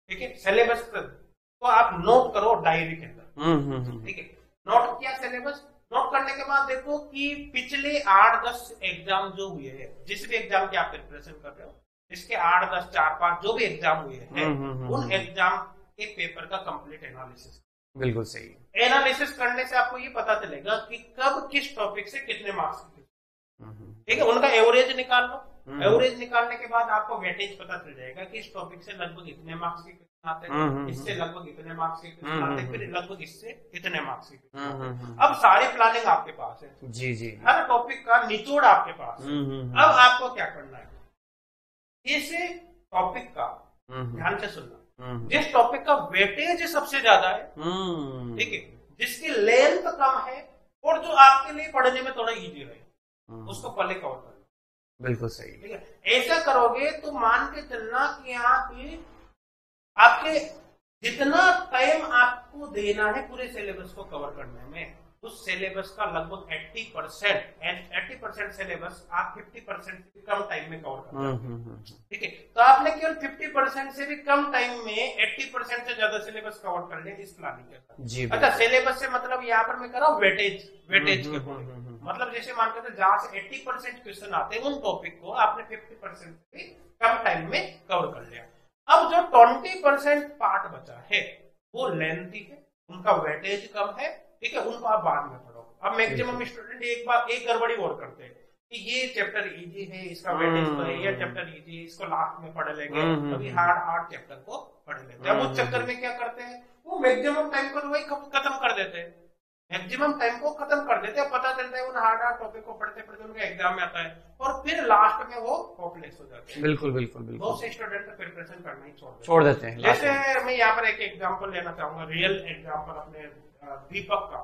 ठीक है, सिलेबस को आप नोट करो डायरी के अंदर। ठीक है, नोट किया सिलेबस, नोट करने के बाद देखो कि पिछले 8-10 एग्जाम जो हुए हैं, जिस भी एग्जाम की आप प्रिपरेशन कर रहे हो, इसके 8-10 4-5 जो भी एग्जाम हुए हैं, उन एग्जाम के पेपर का कंप्लीट एनालिसिस। बिल्कुल सही। एनालिसिस करने से आपको ये पता चलेगा कि कब किस टॉपिक से कितने मार्क्स। ठीक है, उनका एवरेज निकाल लो। एवरेज निकालने के बाद आपको वेटेज पता चल जाएगा कि इस टॉपिक से लगभग इतने मार्क्स के क्वेश्चन आते हैं, इससे लगभग इतने मार्क्स के क्वेश्चन आते हैं, फिर लगभग इससे इतने मार्क्स के क्वेश्चन। अब सारी प्लानिंग आपके पास है। जी जी। हर टॉपिक का निचोड़ आपके पास है। अब आपको क्या करना है, इस टॉपिक का ध्यान से सुनना, जिस टॉपिक का वेटेज सबसे ज्यादा है, ठीक है, जिसकी लेंथ कम है और जो आपके लिए पढ़ने में थोड़ा इजी रहे, उसको पहले कवर करना। बिल्कुल सही, ठीक है। ऐसा करोगे तो मान के चलना कि यहाँ की आपके जितना टाइम आपको देना है पूरे सिलेबस को कवर करने में, उस सिलेबस का लगभग 80% सिलेबस आप 50% से कम टाइम में कवर करते हैं, ठीक है। तो आपने केवल 50% से भी कम टाइम में 80% से ज्यादा सिलेबस कवर कर लिया, इस प्लान के। अच्छा, सिलेबस से मतलब यहाँ पर मैं कर रहा हूँ वेटेज, वेटेज के मतलब जैसे मान के जहाँ से 80% क्वेश्चन आते हैं उन टॉपिक को आपने 50% से भी कम टाइम में कवर कर लिया। अब जो 20% पार्ट बचा है वो लेंथी है, उनका वेटेज कम है, ठीक है, उनको आप बाद में पढ़ो। अब मैक्सिमम स्टूडेंट एक गड़बड़ी और करते हैं कि ये चैप्टर इजी है, इसका वेटेज तो है, ये चैप्टर इजी है, इसको लास्ट में पढ़ लेंगे, अभी हार्ड चैप्टर को पढ़ लेते हैं। अब उस चक्कर में क्या करते हैं, वो मैक्सिमम टाइम को वही खत्म कर देते हैं, मैक्सिमम टाइम को खत्म कर देते हैं। पता चलता है उन हार्ड टॉपिक को पढ़ते पढ़ते उनका एग्जाम में आता है और फिर लास्ट में वो होपलेस हो जाते हैं। बिल्कुल बिल्कुल बिल्कुल, बहुत से स्टूडेंट तो प्रिपरेशन करना ही छोड़ देते हैं। जैसे मैं यहाँ पर एक एग्जाम्पल लेना चाहूंगा, रियल एग्जाम्पल अपने दीपक का,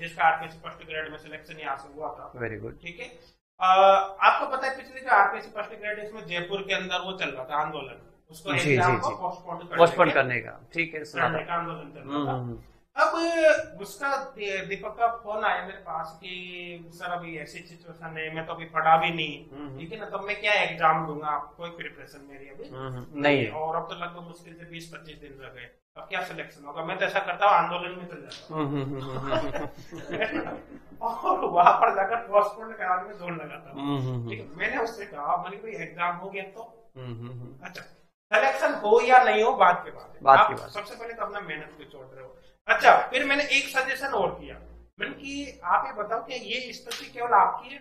जिसका आरपीएससी फर्स्ट ग्रेड में सिलेक्शन यहाँ से हुआ था। वेरी गुड, ठीक है। आपको पता है पिछले जो आरपीएससी फर्स्ट ग्रेड इसमें जयपुर के अंदर वो चल रहा था आंदोलन, उसको एग्जाम को पोस्टपोन करने का, ठीक है, आंदोलन चल रहा था। अब उसका दीपक का फोन आया मेरे पास कि सर अभी ऐसी सिचुएशन है, मैं तो अभी पढ़ा भी नहीं, ठीक है ना, तब मैं क्या एग्जाम दूंगा, कोई प्रिपरेशन मेरी अभी नहीं है और अब तो लगभग मुश्किल से 20-25 दिन रह गए, अब क्या सिलेक्शन होगा। मैं तो ऐसा करता हूँ आंदोलन में चल जाता और वहां पर जाकर पोस्टपोन कराने में जोर लगाता हूँ, ठीक है। मैंने उससे कहा मैंने कोई एग्जाम हो गया तो अच्छा, सिलेक्शन हो या नहीं हो बात के बाद, आप सबसे पहले तो अपना मेहनत को छोड़ रहे हो। अच्छा, फिर मैंने एक सजेशन और किया, मैंने कि आप ये बताओ कि ये स्थिति केवल आपकी है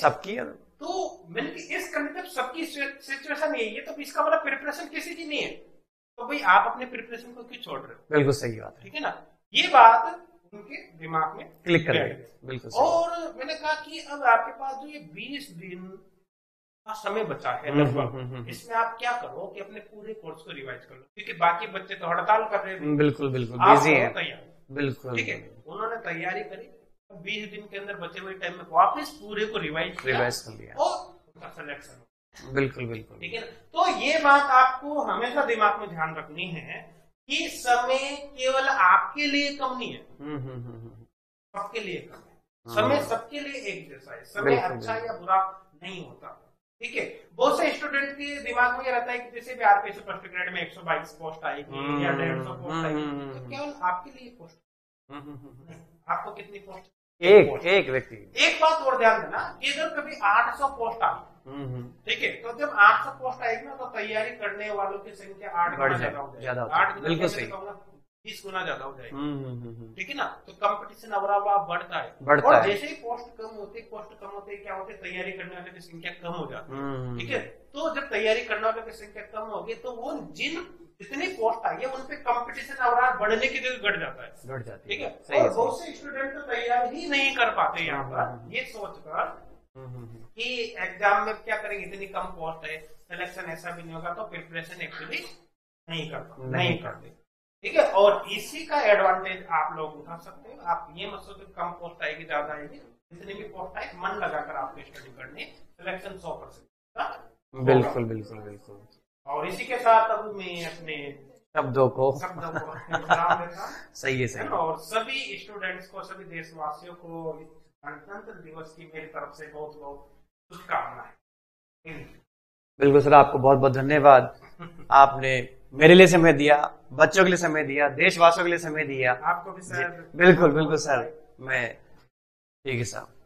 सबकी है, तो मैंने कि इस कंडीशन सबकी सिचुएशन यही है, तो इसका मतलब प्रिपरेशन किसी की नहीं है, तो भाई आप अपने प्रिपरेशन को क्यों छोड़ रहे हो। बिल्कुल सही बात है, ठीक है ना। ये बात उनके दिमाग में क्लिक कर गई, बिल्कुल। और मैंने कहा कि अब आपके पास जो ये 20 दिन समय बचा है लगभग, इसमें आप क्या करो कि अपने पूरे कोर्स को रिवाइज कर लो, क्योंकि बाकी बच्चे तो हड़ताल कर रहे थे। बिल्कुल बिल्कुल, बिजी है, बिल्कुल, ठीक है। उन्होंने तैयारी करी, 20 दिन के अंदर बचे हुए टाइम में वापस पूरे को रिवाइज कर लिया और उनका सिलेक्शन। बिल्कुल बिल्कुल, ठीक है। तो ये बात आपको हमेशा दिमाग में ध्यान रखनी है कि समय केवल आपके लिए कम नहीं है, सबके लिए कम है, समय सबके लिए एक जैसा है, समय अच्छा या बुरा नहीं होता, ठीक है। बहुत से स्टूडेंट के दिमाग में ये रहता है कि जैसे भी आरपीएससी फर्स्ट ग्रेड में 122 पोस्ट आएगी या 150 पोस्ट आएगी, तो केवल आपके लिए पोस्ट, आपको कितनी पोस्ट, एक व्यक्ति। एक बात और ध्यान देना कि अगर कभी 800 पोस्ट आएगी, ठीक है, तो जब 800 पोस्ट आएगी ना, तो तैयारी करने वालों की संख्या 8 गुना ज्यादा हो जाएगी, ठीक है ना। तो कंपटीशन अवरावा बढ़ता है, और जैसे ही पोस्ट कम होती है, क्या होती है, तैयारी करने वाले की संख्या कम हो जाती है, ठीक है। तो जब तैयारी करने वाले की संख्या कम होगी तो वो जितनी पोस्ट आई है उनपे कंपटीशन अवराव बढ़ने की जगह घट जाता है, ठीक है। और बहुत से स्टूडेंट तो तैयारी ही नहीं कर पाते यहाँ पर, ये सोचकर कि एग्जाम में क्या करेंगे, इतनी कम पोस्ट है, सिलेक्शन ऐसा भी नहीं होगा, तो प्रिपरेशन एक्चुअली नहीं करते, ठीक है। और इसी का एडवांटेज आप लोग उठा सकते हो। आप ये मत सोचो कम पोस्ट आएगी ज्यादा आएगी, जितनी भी पोस्ट आए मन लगाकर आपको स्टडी करनी, सिलेक्शन 100%। बिल्कुल बिल्कुल बिल्कुल। और इसी के साथ अब मैं अपने शब्दों को सही है, सही। और सभी स्टूडेंट्स को, सभी देशवासियों को गणतंत्र दिवस की मेरी तरफ से बहुत बहुत शुभकामनाएं। बिल्कुल सर, आपको बहुत बहुत धन्यवाद। आपने मेरे लिए समय दिया, बच्चों के लिए समय दिया, देशवासियों के लिए समय दिया। आपको भी सर। बिल्कुल बिल्कुल सर, मैं ठीक है साहब।